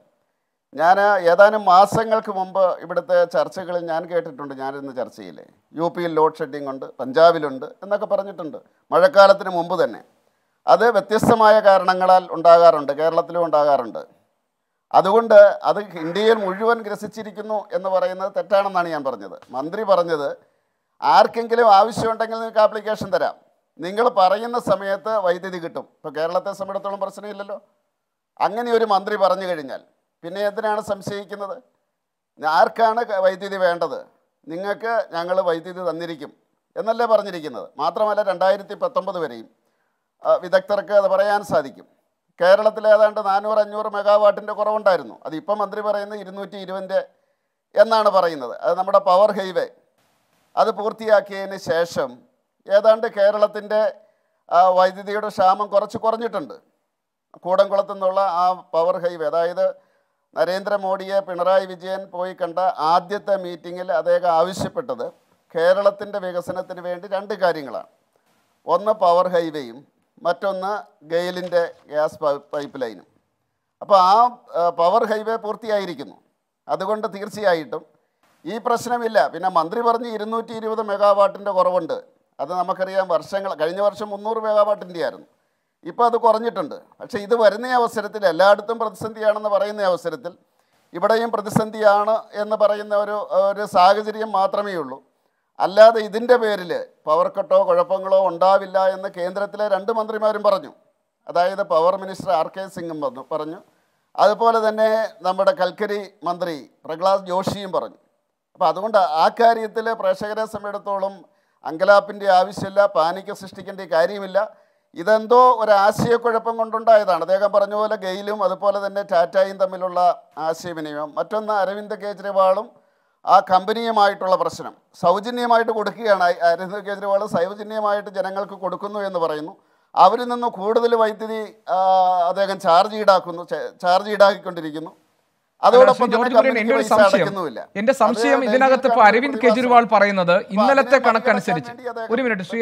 Yana Yadana Masangal Kumba, Ibata Charchakal and Yan gated on the Yan in the Charchile. U P load shedding under Punjabilund and the Kaparanitunda. Madakaratan Mumbudane. Other Vetisamaya Karanangal Undagar under Kerala Undagar under Adunda, other Indian Muduan Gresichikino in the Varana, Tatanani and Parnada. Mandri Parnada Arkinkil Avishu and Tangal application there. Ningle Parayana Sameta, Vaidigutum, Kerala Samaton personillo. Angan Yuri Mandri Paranjal. Pinadana some shake another. Narkana Vaiti Vandada. Ningaka, Yangala Vaiti Nirikim. And the Lebarnikina. Matramala and Diary Patamba the Veri. With Actarka, the Parayan Sadikim. Kerala and Anur and Yur Megawatt in the Koron Dirno. Adipa Mandri Parana, Inuti, even the Yanana Parana, a number of power highway. Other Portia Kane is Shasham. ഏതാണ്ട് കേരളത്തിന്റെ വൈദ്യുതിയുടെ ക്ഷാമം കുറച്ച് കുറഞ്ഞിട്ടുണ്ട്. കൂടംകുളത്തു നിന്നുള്ള ആ power highway അതായത് നരേന്ദ്ര മോദിയെ പിണറായി വിജയൻ പോയി കണ്ട ആദ്യത്തെ മീറ്റിംഗിൽ അദ്ദേഹം ആവശ്യപ്പെട്ടത് കേരളത്തിന്റെ വികസനത്തിനു വേണ്ടി രണ്ട് കാര്യങ്ങളാണ്. ഒന്ന് പവർ ഹൈവേയും മറ്റൊന്ന് ഗെയിലിന്റെ ഗ്യാസ് പൈപ്പ് ലൈനും. അപ്പോൾ ആ പവർ ഹൈവേ പൂർത്തിയായിരിക്കുന്നു. അതുകൊണ്ട് തീർച്ചയായിട്ടും ഈ പ്രശ്നമില്ല. പിന്നെ മന്ത്രി പറഞ്ഞു ഇരുന്നൂറ്റി ഇരുപത് മെഗാവാട്ടിന്റെ കുറവുണ്ട്. That's why we have to do this. We have to do this. We have to do this. We have to do this. We have to do this. We have to do this. We have to do this. We have to do this. അതുപോലെ തന്നെ നമ്മുടെ കൽക്കരി മന്ത്രി പ്രഹ്ലാദ് ജോഷിയും പറഞ്ഞു. അപ്പോൾ അതുകൊണ്ട് ആ കാര്യത്തിൽ പ്രേക്ഷകരെ സംബന്ധിച്ചിടത്തോളം അങ്കലാപ്പിൻ്റെ ആവശ്യമില്ല, പാനിക്ക് സൃഷ്ടിക്കേണ്ട കാര്യമില്ല. ഇതെന്തോ ഒരു ആശയക്കുഴപ്പം കൊണ്ടുണ്ടായതാണ്. അദ്ദേഹം പറഞ്ഞ പോലെ ഗെയിലും അതുപോലെ തന്നെ ടാറ്റായും തമ്മിലുള്ള ആശയവിനിമയം, മറ്റൊന്ന് അരവിന്ദ് കെജ്രിവാളും ആ കമ്പനിയുമായിട്ടുള്ള പ്രശ്നം. സൗജന്യമായിട്ട് കൊടുക്കുകയാണ് അരവിന്ദ് കെജ്രിവാൾ, സൗജന്യമായിട്ട് ജനങ്ങൾക്ക് കൊടുക്കുന്നു എന്ന് പറയുന്നു. അവരിൽ നിന്ന് കൂടുതൽ വൈദ്യുതി അദ്ദേഹം ചാർജ് ഈടാക്കുന്നു, ചാർജ് ഈടാക്കിക്കൊണ്ടിരിക്കുന്നു. അതോടൊപ്പം എന്റെ സംശയം ഇതിനകത്ത് ഇപ്പൊ അരവിന്ദ് കെജ്രിവാൾ പറയുന്നത് ഇന്നലത്തെ കണക്കനുസരിച്ച്, ഒരു മിനിറ്റ് ശ്രീ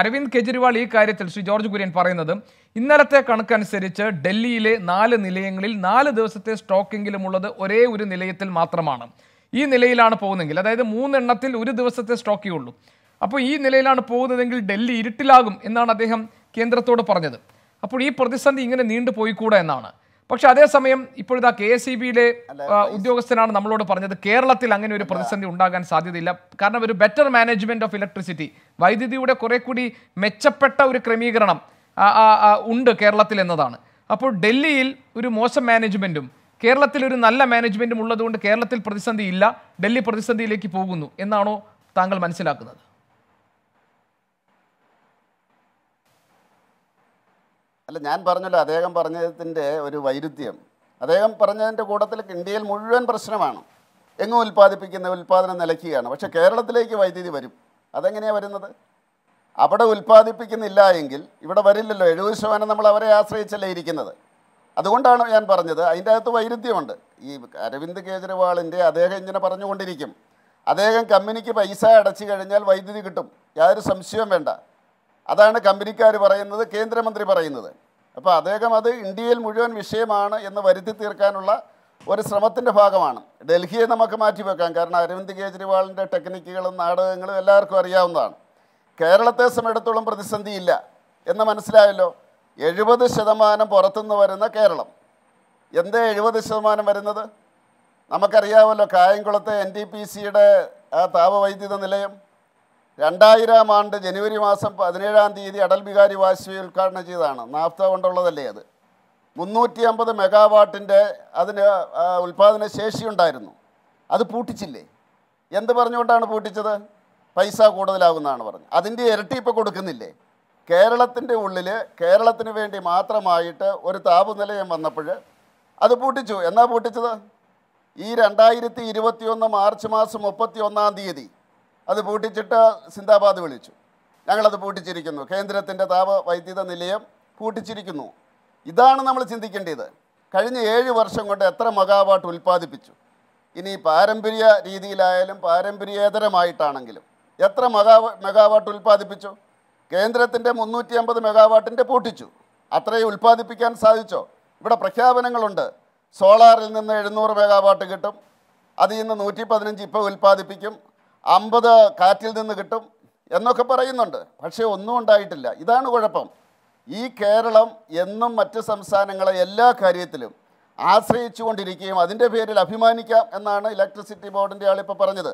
അരവിന്ദ് കെജ്രിവാൾ ഈ കാര്യത്തിൽ ശ്രീ ജോർജ് കുര്യൻ പറയുന്നത് ഇന്നലത്തെ കണക്കനുസരിച്ച് ഡൽഹിയിലെ നാല് നിലയങ്ങളിൽ നാല് ദിവസത്തെ സ്റ്റോക്കെങ്കിലും ഉള്ളത് ഒരേ ഒരു നിലയത്തിൽ മാത്രമാണ്. ഈ നിലയിലാണ് പോകുന്നതെങ്കിൽ, അതായത് മൂന്നെണ്ണത്തിൽ ഒരു ദിവസത്തെ സ്റ്റോക്കേ ഉള്ളൂ. അപ്പോൾ ഈ നിലയിലാണ് പോകുന്നതെങ്കിൽ ഡൽഹി ഇരുട്ടിലാകും എന്നാണ് അദ്ദേഹം കേന്ദ്രത്തോട് പറഞ്ഞത്. അപ്പോൾ ഈ പ്രതിസന്ധി ഇങ്ങനെ നീണ്ടുപോയിക്കൂടാ എന്നാണ്. പക്ഷെ അതേസമയം ഇപ്പോഴിതാ കെ എസ് ഇ ബിയിലെ ഉദ്യോഗസ്ഥനാണ് നമ്മളോട് പറഞ്ഞത് കേരളത്തിൽ അങ്ങനെ ഒരു പ്രതിസന്ധി ഉണ്ടാകാൻ സാധ്യതയില്ല, കാരണം ഒരു ബെറ്റർ മാനേജ്മെന്റ് ഓഫ് ഇലക്ട്രിസിറ്റി, വൈദ്യുതിയുടെ കുറെ കൂടി മെച്ചപ്പെട്ട ഒരു ക്രമീകരണം ഉണ്ട് കേരളത്തിൽ എന്നതാണ്. അപ്പോൾ ഡൽഹിയിൽ ഒരു മോശം മാനേജ്മെന്റും കേരളത്തിൽ ഒരു നല്ല മാനേജ്മെന്റും ഉള്ളതുകൊണ്ട് കേരളത്തിൽ പ്രതിസന്ധി ഇല്ല, ഡൽഹി പ്രതിസന്ധിയിലേക്ക് പോകുന്നു എന്നാണോ താങ്കൾ മനസ്സിലാക്കുന്നത്? അല്ല, ഞാൻ പറഞ്ഞല്ലോ അദ്ദേഹം പറഞ്ഞതിൻ്റെ ഒരു വൈരുദ്ധ്യം. അദ്ദേഹം പറഞ്ഞതിൻ്റെ കൂട്ടത്തിൽ ഇന്ത്യയിൽ മുഴുവൻ പ്രശ്നമാണ്, എങ്ങും ഉൽപ്പാദിപ്പിക്കുന്ന ഉൽപ്പാദനം നിലയ്ക്കുകയാണ്. പക്ഷേ കേരളത്തിലേക്ക് വൈദ്യുതി വരും, അതെങ്ങനെയാണ് വരുന്നത്? അവിടെ ഉൽപ്പാദിപ്പിക്കുന്നില്ല എങ്കിൽ ഇവിടെ വരില്ലല്ലോ. എഴുപത് ശതമാനം നമ്മൾ അവരെ ആശ്രയിച്ചല്ലേ ഇരിക്കുന്നത്. അതുകൊണ്ടാണ് ഞാൻ പറഞ്ഞത് അതിൻ്റെ അകത്ത് വൈരുദ്ധ്യമുണ്ട്. ഈ അരവിന്ദ് കെജ്രിവാളിൻ്റെ അദ്ദേഹം ഇങ്ങനെ പറഞ്ഞുകൊണ്ടിരിക്കും, അദ്ദേഹം കമ്പനിക്ക് പൈസ അടച്ചു കഴിഞ്ഞാൽ വൈദ്യുതി കിട്ടും, യാതൊരു സംശയവും വേണ്ട, അതാണ് കമ്പനിക്കാർ പറയുന്നത്, കേന്ദ്രമന്ത്രി പറയുന്നത്. അപ്പോൾ അദ്ദേഹം അത് ഇന്ത്യയിൽ മുഴുവൻ വിഷയമാണ് എന്ന് വരുത്തി തീർക്കാനുള്ള ഒരു ശ്രമത്തിൻ്റെ ഭാഗമാണ്. ഡൽഹിയെ നമുക്ക് മാറ്റിവെക്കാം, കാരണം അരവിന്ദ് കെജ്രിവാളിൻ്റെ ടെക്നിക്കുകളും നാടകങ്ങളും എല്ലാവർക്കും അറിയാവുന്നതാണ്. കേരളത്തെ സംബന്ധിച്ചിടത്തോളം പ്രതിസന്ധിയില്ല എന്ന് മനസ്സിലായല്ലോ. എഴുപത് ശതമാനം പുറത്തുനിന്ന് വരുന്ന കേരളം, എന്തേ എഴുപത് ശതമാനം വരുന്നത്? നമുക്കറിയാമല്ലോ കായംകുളത്തെ എൻ ടി പി സിയുടെ ആ താപവൈദ്യുത നിലയം രണ്ടായിരം ആണ്ട് ജനുവരി മാസം പതിനേഴാം തീയതി അടൽ ബിഹാരി വാജ്പേയി ഉദ്ഘാടനം ചെയ്തതാണ്. നാഫ്ത കൊണ്ടുള്ളതല്ലേ അത്. മുന്നൂറ്റി അമ്പത് മെഗാവാട്ടിൻ്റെ അതിന് ഉൽപ്പാദന ശേഷി ഉണ്ടായിരുന്നു, അത് പൂട്ടിച്ചില്ലേ. എന്ത് പറഞ്ഞുകൊണ്ടാണ് പൂട്ടിച്ചത്? പൈസ കൂടുതലാകുന്നതാണ് പറഞ്ഞത്. അതിൻ്റെ ഇരട്ടി ഇപ്പോൾ കൊടുക്കുന്നില്ലേ? കേരളത്തിൻ്റെ ഉള്ളിൽ കേരളത്തിന് വേണ്ടി മാത്രമായിട്ട് ഒരു താപനിലയം വന്നപ്പോൾ അത് പൂട്ടിച്ചു. എന്നാ പൂട്ടിച്ചത്? ഈ രണ്ടായിരത്തി ഇരുപത്തി ഒന്ന് മാർച്ച് മാസം മുപ്പത്തി ഒന്നാം തീയതി അത് പൂട്ടിച്ചിട്ട് സിന്ദാബാദ് വിളിച്ചു, ഞങ്ങളത് പൂട്ടിച്ചിരിക്കുന്നു, കേന്ദ്രത്തിൻ്റെ താപ വൈദ്യുത നിലയം പൂട്ടിച്ചിരിക്കുന്നു. ഇതാണ് നമ്മൾ ചിന്തിക്കേണ്ടത്. കഴിഞ്ഞ ഏഴ് വർഷം കൊണ്ട് എത്ര മെഗാവാട്ട് ഉൽപ്പാദിപ്പിച്ചു? ഇനി പാരമ്പര്യ രീതിയിലായാലും പാരമ്പര്യേതരമായിട്ടാണെങ്കിലും എത്ര മെഗാ മെഗാവാട്ട് ഉൽപ്പാദിപ്പിച്ചു? കേന്ദ്രത്തിൻ്റെ മുന്നൂറ്റി അമ്പത് മെഗാവാട്ടിൻ്റെ പൂട്ടിച്ചു. അത്രയും ഉൽപ്പാദിപ്പിക്കാൻ സാധിച്ചോ? ഇവിടെ പ്രഖ്യാപനങ്ങളുണ്ട്, സോളാറിൽ നിന്ന് എഴുന്നൂറ് മെഗാവാട്ട് കിട്ടും, അതിൽ നിന്ന് നൂറ്റി പതിനഞ്ച് ഇപ്പോൾ ഉൽപ്പാദിപ്പിക്കും, അമ്പത് കാറ്റിൽ നിന്ന് കിട്ടും എന്നൊക്കെ പറയുന്നുണ്ട്. പക്ഷേ ഒന്നും ഉണ്ടായിട്ടില്ല. ഇതാണ് കുഴപ്പം. ഈ കേരളം എന്നും മറ്റ് സംസ്ഥാനങ്ങളെ എല്ലാ കാര്യത്തിലും ആശ്രയിച്ചു കൊണ്ടിരിക്കുകയും അതിൻ്റെ പേരിൽ അഭിമാനിക്കാം എന്നാണ് ഇലക്ട്രിസിറ്റി ബോർഡിൻ്റെ ആളിപ്പോൾ പറഞ്ഞത്.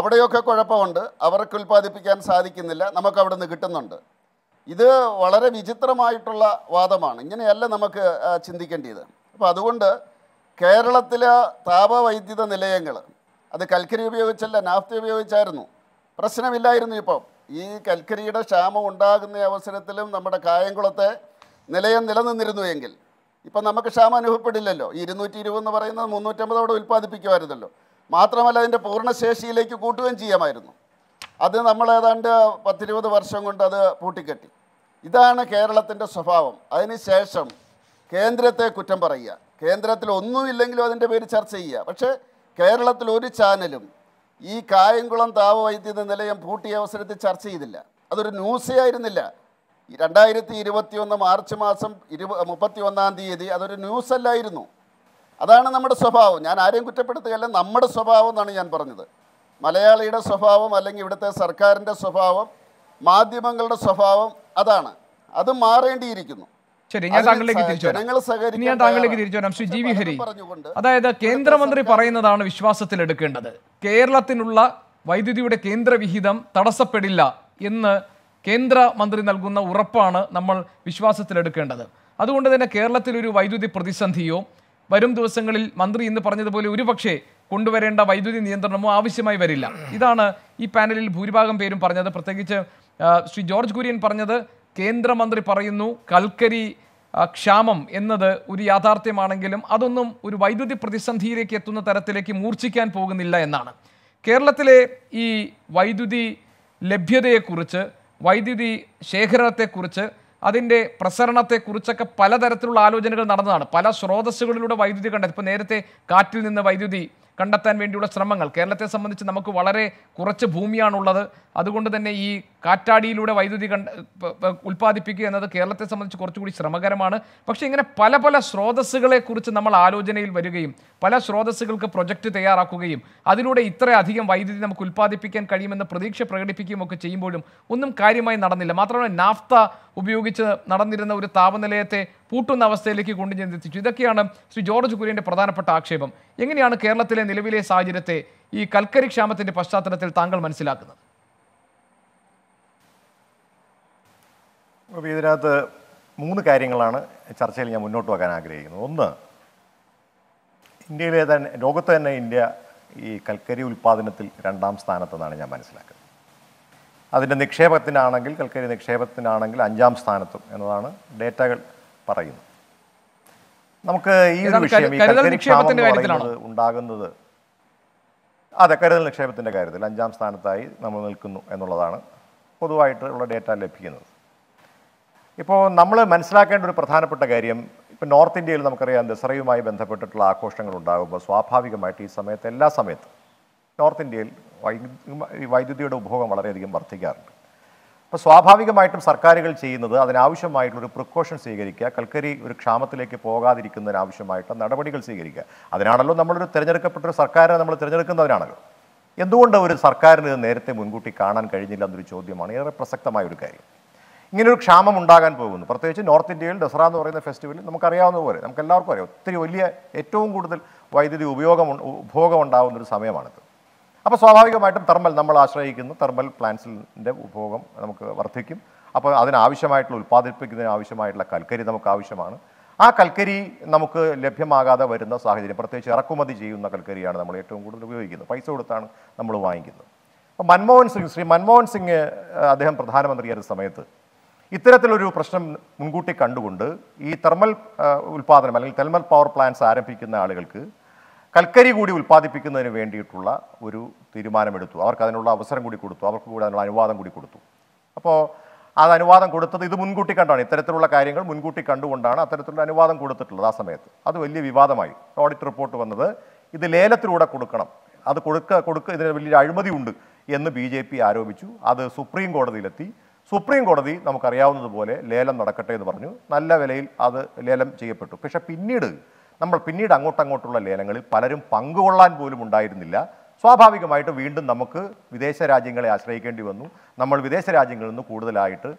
അവിടെയൊക്കെ കുഴപ്പമുണ്ട്, അവർക്ക് ഉൽപ്പാദിപ്പിക്കാൻ സാധിക്കുന്നില്ല, നമുക്ക് അവിടെ നിന്ന് കിട്ടുന്നുണ്ട്. ഇത് വളരെ വിചിത്രമായിട്ടുള്ള വാദമാണ്. ഇങ്ങനെയല്ല നമുക്ക് ചിന്തിക്കേണ്ടത്. അപ്പോൾ അതുകൊണ്ട് കേരളത്തിലെ താപവൈദ്യുത നിലയങ്ങൾ, അത് കൽക്കരി ഉപയോഗിച്ചല്ല, നാഫ്ത ഉപയോഗിച്ചായിരുന്നു, പ്രശ്നമില്ലായിരുന്നു. ഇപ്പം ഈ കൽക്കരിയുടെ ക്ഷാമം ഉണ്ടാകുന്ന അവസരത്തിലും നമ്മുടെ കായംകുളത്തെ നിലയം നിലനിന്നിരുന്നു എങ്കിൽ ഇപ്പം നമുക്ക് ക്ഷാമം അനുഭവപ്പെടില്ലല്ലോ. ഈ ഇരുന്നൂറ്റി ഇരുപത് എന്ന് പറയുന്നത് മുന്നൂറ്റമ്പതോടെ ഉൽപ്പാദിപ്പിക്കുമായിരുന്നല്ലോ. മാത്രമല്ല അതിൻ്റെ പൂർണ്ണശേഷിയിലേക്ക് കൂട്ടുകയും ചെയ്യാമായിരുന്നു. അത് നമ്മൾ ഏതാണ്ട് പത്തിരുപത് വർഷം കൊണ്ട് അത് പൂട്ടിക്കെട്ടി. ഇതാണ് കേരളത്തിൻ്റെ സ്വഭാവം. അതിനുശേഷം കേന്ദ്രത്തെ കുറ്റം പറയുക, കേന്ദ്രത്തിൽ ഒന്നുമില്ലെങ്കിലും അതിൻ്റെ പേര് ചർച്ച ചെയ്യുക. പക്ഷേ കേരളത്തിൽ ഒരു ചാനലും ഈ കായംകുളം താപവൈദ്യുത നിലയം പൂട്ടിയ അവസരത്തിൽ ചർച്ച ചെയ്തില്ല, അതൊരു ന്യൂസേ ആയിരുന്നില്ല. രണ്ടായിരത്തി ഇരുപത്തി ഒന്ന് മാർച്ച് മാസം ഇരുപ മുപ്പത്തി ഒന്നാം തീയതി അതൊരു ന്യൂസല്ലായിരുന്നു. അതാണ് നമ്മുടെ സ്വഭാവം. ഞാൻ ആരെയും കുറ്റപ്പെടുത്തുകയല്ല, നമ്മുടെ സ്വഭാവം എന്നാണ് ഞാൻ പറഞ്ഞത്. മലയാളിയുടെ സ്വഭാവം, അല്ലെങ്കിൽ ഇവിടുത്തെ സർക്കാരിൻ്റെ സ്വഭാവം, മാധ്യമങ്ങളുടെ സ്വഭാവം അതാണ്. അത് മാറേണ്ടിയിരിക്കുന്നു. ശരി, ഞാൻ താങ്കളിലേക്ക് തിരിച്ചു വരാം ഞാൻ താങ്കളിലേക്ക് തിരിച്ചു വരാം ശ്രീ ജി വി ഹരി, അതായത് കേന്ദ്രമന്ത്രി പറയുന്നതാണ് വിശ്വാസത്തിലെടുക്കേണ്ടത്. കേരളത്തിനുള്ള വൈദ്യുതിയുടെ കേന്ദ്രവിഹിതം തടസ്സപ്പെടില്ല എന്ന് കേന്ദ്രമന്ത്രി നൽകുന്ന ഉറപ്പാണ് നമ്മൾ വിശ്വാസത്തിലെടുക്കേണ്ടത്. അതുകൊണ്ട് തന്നെ കേരളത്തിലൊരു വൈദ്യുതി പ്രതിസന്ധിയോ വരും ദിവസങ്ങളിൽ മന്ത്രി ഇന്ന് പറഞ്ഞതുപോലെ ഒരുപക്ഷേ കൊണ്ടുവരേണ്ട വൈദ്യുതി നിയന്ത്രണമോ ആവശ്യമായി വരില്ല. ഇതാണ് ഈ പാനലിൽ ഭൂരിഭാഗം പേരും പറഞ്ഞത്. പ്രത്യേകിച്ച് ശ്രീ ജോർജ് കുര്യൻ പറഞ്ഞത് കേന്ദ്രമന്ത്രി പറയുന്നു കൽക്കരി ക്ഷാമം എന്നത് ഒരു യാഥാർത്ഥ്യമാണെങ്കിലും അതൊന്നും ഒരു വൈദ്യുതി പ്രതിസന്ധിയിലേക്ക് എത്തുന്ന തരത്തിലേക്ക് മൂർച്ഛിക്കാൻ പോകുന്നില്ല എന്നാണ്. കേരളത്തിലെ ഈ വൈദ്യുതി ലഭ്യതയെക്കുറിച്ച്, വൈദ്യുതി ശേഖരണത്തെക്കുറിച്ച്, അതിൻ്റെ പ്രസരണത്തെക്കുറിച്ചൊക്കെ പലതരത്തിലുള്ള ആലോചനകൾ നടന്നതാണ്. പല സ്രോതസ്സുകളിലൂടെ വൈദ്യുതി കണ്ടെത്തി. ഇപ്പോൾ നേരത്തെ കാറ്റിൽ നിന്ന് വൈദ്യുതി കണ്ടെത്താൻ വേണ്ടിയുള്ള ശ്രമങ്ങൾ. കേരളത്തെ സംബന്ധിച്ച് നമുക്ക് വളരെ കുറച്ച് ഭൂമിയാണുള്ളത്. അതുകൊണ്ട് തന്നെ ഈ കാറ്റാടിയിലൂടെ വൈദ്യുതി കണ്ട ഉൽപ്പാദിപ്പിക്കുക എന്നത് കേരളത്തെ സംബന്ധിച്ച് കുറച്ചുകൂടി ശ്രമകരമാണ്. പക്ഷേ ഇങ്ങനെ പല പല സ്രോതസ്സുകളെക്കുറിച്ച് നമ്മൾ ആലോചനയിൽ വരികയും പല സ്രോതസ്സുകൾക്ക് പ്രൊജക്റ്റ് തയ്യാറാക്കുകയും അതിലൂടെ ഇത്രയധികം വൈദ്യുതി നമുക്ക് ഉൽപ്പാദിപ്പിക്കാൻ കഴിയുമെന്ന് പ്രതീക്ഷ പ്രകടിപ്പിക്കുകയും ഒക്കെ ചെയ്യുമ്പോഴും ഒന്നും കാര്യമായി നടന്നില്ല. മാത്രമല്ല നാഫ്ത ഉപയോഗിച്ച് നടന്നിരുന്ന ഒരു താപനിലയത്തെ പൂട്ടുന്ന അവസ്ഥയിലേക്ക് കൊണ്ടുചെന്നെത്തിച്ചു. ഇതൊക്കെയാണ് ശ്രീ ജോർജ് കുര്യൻ്റെ പ്രധാനപ്പെട്ട ആക്ഷേപം. എങ്ങനെയാണ് കേരളത്തിലെ നിലവിലെ സാഹചര്യത്തെ ഈ കൽക്കരി ക്ഷാമത്തിൻ്റെ പശ്ചാത്തലത്തിൽ താങ്കൾ മനസ്സിലാക്കുന്നത്? അപ്പോൾ ഇതിനകത്ത് മൂന്ന് കാര്യങ്ങളാണ് ചർച്ചയിൽ ഞാൻ മുന്നോട്ട് വെക്കാൻ ആഗ്രഹിക്കുന്നത്. ഒന്ന്, ഇന്ത്യയിലെ തന്നെ ലോകത്ത് തന്നെ ഇന്ത്യ ഈ കൽക്കരി ഉൽപ്പാദനത്തിൽ രണ്ടാം സ്ഥാനത്തെന്നാണ് ഞാൻ മനസ്സിലാക്കുന്നത്. അതിൻ്റെ നിക്ഷേപത്തിനാണെങ്കിൽ, കൽക്കരി നിക്ഷേപത്തിനാണെങ്കിൽ അഞ്ചാം സ്ഥാനത്തും എന്നതാണ് ഡേറ്റകൾ പറയുന്നത്. നമുക്ക് ഈ ഒരു വിഷയം, ഈ കൽക്കരി ക്ഷാമം പറയുന്നത് ഉണ്ടാകുന്നത്, അതെ, കരുതൽ നിക്ഷേപത്തിൻ്റെ കാര്യത്തിൽ അഞ്ചാം സ്ഥാനത്തായി നമ്മൾ നിൽക്കുന്നു എന്നുള്ളതാണ് പൊതുവായിട്ട് ഉള്ള ഡേറ്റ ലഭിക്കുന്നത്. ഇപ്പോൾ നമ്മൾ മനസ്സിലാക്കേണ്ട ഒരു പ്രധാനപ്പെട്ട കാര്യം, ഇപ്പോൾ നോർത്ത് ഇന്ത്യയിൽ നമുക്കറിയാം ദസറയുമായി ബന്ധപ്പെട്ടിട്ടുള്ള ആഘോഷങ്ങൾ ഉണ്ടാകുമ്പോൾ സ്വാഭാവികമായിട്ട് ഈ സമയത്ത്, എല്ലാ സമയത്തും നോർത്ത് ഇന്ത്യയിൽ വൈദ്യുതിയുടെ ഉപഭോഗം വളരെയധികം വർദ്ധിക്കാറുണ്ട്. അപ്പോൾ സ്വാഭാവികമായിട്ടും സർക്കാരുകൾ ചെയ്യുന്നത് അതിനാവശ്യമായിട്ടുള്ളൊരു പ്രിക്കോഷൻ സ്വീകരിക്കുക, കൽക്കരി ഒരു ക്ഷാമത്തിലേക്ക് പോകാതിരിക്കുന്നതിനാവശ്യമായിട്ട് നടപടികൾ സ്വീകരിക്കുക. അതിനാണല്ലോ നമ്മളൊരു തിരഞ്ഞെടുക്കപ്പെട്ടൊരു സർക്കാരിനെ നമ്മൾ തിരഞ്ഞെടുക്കുന്നതിനാണല്ലോ. എന്തുകൊണ്ട് ഒരു സർക്കാരിന് നേരത്തെ മുൻകൂട്ടി കാണാൻ കഴിഞ്ഞില്ല എന്നൊരു ചോദ്യമാണ്. ഏറെ പ്രസക്തമായൊരു കാര്യം. ഇങ്ങനൊരു ക്ഷാമം ഉണ്ടാകാൻ പോകുന്നു. പ്രത്യേകിച്ച് നോർത്ത് ഇന്ത്യയിൽ ദസറ എന്ന് പറയുന്ന ഫെസ്റ്റിവലിൽ നമുക്കറിയാവുന്ന പോലെ, നമുക്ക് എല്ലാവർക്കും അറിയാം, ഒത്തിരി വലിയ, ഏറ്റവും കൂടുതൽ വൈദ്യുതി ഉപയോഗം ഉപഭോഗം ഉണ്ടാകുന്നൊരു സമയമാണിത്. അപ്പോൾ സ്വാഭാവികമായിട്ടും തെർമൽ നമ്മൾ ആശ്രയിക്കുന്നു, തെർമൽ പ്ലാന്റ്സിൻ്റെ ഉപഭോഗം നമുക്ക് വർദ്ധിക്കും. അപ്പോൾ അതിനാവശ്യമായിട്ടുള്ള, ഉൽപ്പാദിപ്പിക്കുന്നതിന് ആവശ്യമായിട്ടുള്ള കൽക്കരി നമുക്ക് ആവശ്യമാണ്. ആ കൽക്കരി നമുക്ക് ലഭ്യമാകാതെ വരുന്ന സാഹചര്യം, പ്രത്യേകിച്ച് ഇറക്കുമതി ചെയ്യുന്ന കൽക്കരിയാണ് നമ്മൾ ഏറ്റവും കൂടുതൽ ഉപയോഗിക്കുന്നത്, പൈസ കൊടുത്താണ് നമ്മൾ വാങ്ങിക്കുന്നത്. അപ്പോൾ മൻമോഹൻ സിംഗ്, ശ്രീ മൻമോഹൻ സിംഗ് അദ്ദേഹം പ്രധാനമന്ത്രിയായിരുന്ന സമയത്ത് ഇത്തരത്തിലൊരു പ്രശ്നം മുൻകൂട്ടി കണ്ടുകൊണ്ട് ഈ തെർമൽ ഉൽപ്പാദനം അല്ലെങ്കിൽ തെർമൽ പവർ പ്ലാന്റ്സ് ആരംഭിക്കുന്ന ആളുകൾക്ക് കൽക്കരി കൂടി ഉൽപ്പാദിപ്പിക്കുന്നതിന് വേണ്ടിയിട്ടുള്ള ഒരു തീരുമാനമെടുത്തു. അവർക്ക് അതിനുള്ള അവസരം കൂടി കൊടുത്തു, അവർക്ക് കൂടി അതിനുള്ള അനുവാദം കൂടി കൊടുത്തു. അപ്പോൾ അത് അനുവാദം കൊടുത്തത് ഇത് മുൻകൂട്ടി കണ്ടാണ്, ഇത്തരത്തിലുള്ള കാര്യങ്ങൾ മുൻകൂട്ടി കണ്ടുകൊണ്ടാണ് അത്തരത്തിലുള്ള അനുവാദം കൊടുത്തിട്ടുള്ളത് ആ സമയത്ത്. അത് വലിയ വിവാദമായി. ഓഡിറ്റ് റിപ്പോർട്ട് വന്നത് ഇത് ലേലത്തിലൂടെ കൊടുക്കണം, അത് കൊടുക്ക കൊടുക്കുക ഇതിന് വലിയൊരു അഴിമതിയുണ്ട് എന്ന് ബി ജെ പി ആരോപിച്ചു. അത് സുപ്രീം കോടതിയിലെത്തി. സുപ്രീം കോടതി നമുക്കറിയാവുന്നതുപോലെ ലേലം നടക്കട്ടെ എന്ന് പറഞ്ഞു. നല്ല വിലയിൽ അത് ലേലം ചെയ്യപ്പെട്ടു. പക്ഷേ പിന്നീട് നമ്മൾ പിന്നീട് അങ്ങോട്ടങ്ങോട്ടുള്ള ലേലങ്ങളിൽ പലരും പങ്കുകൊള്ളാൻ പോലും ഉണ്ടായിരുന്നില്ല. സ്വാഭാവികമായിട്ട് വീണ്ടും നമുക്ക് വിദേശ രാജ്യങ്ങളെ ആശ്രയിക്കേണ്ടി വന്നു. നമ്മൾ വിദേശ രാജ്യങ്ങളിൽ നിന്ന് കൂടുതലായിട്ട്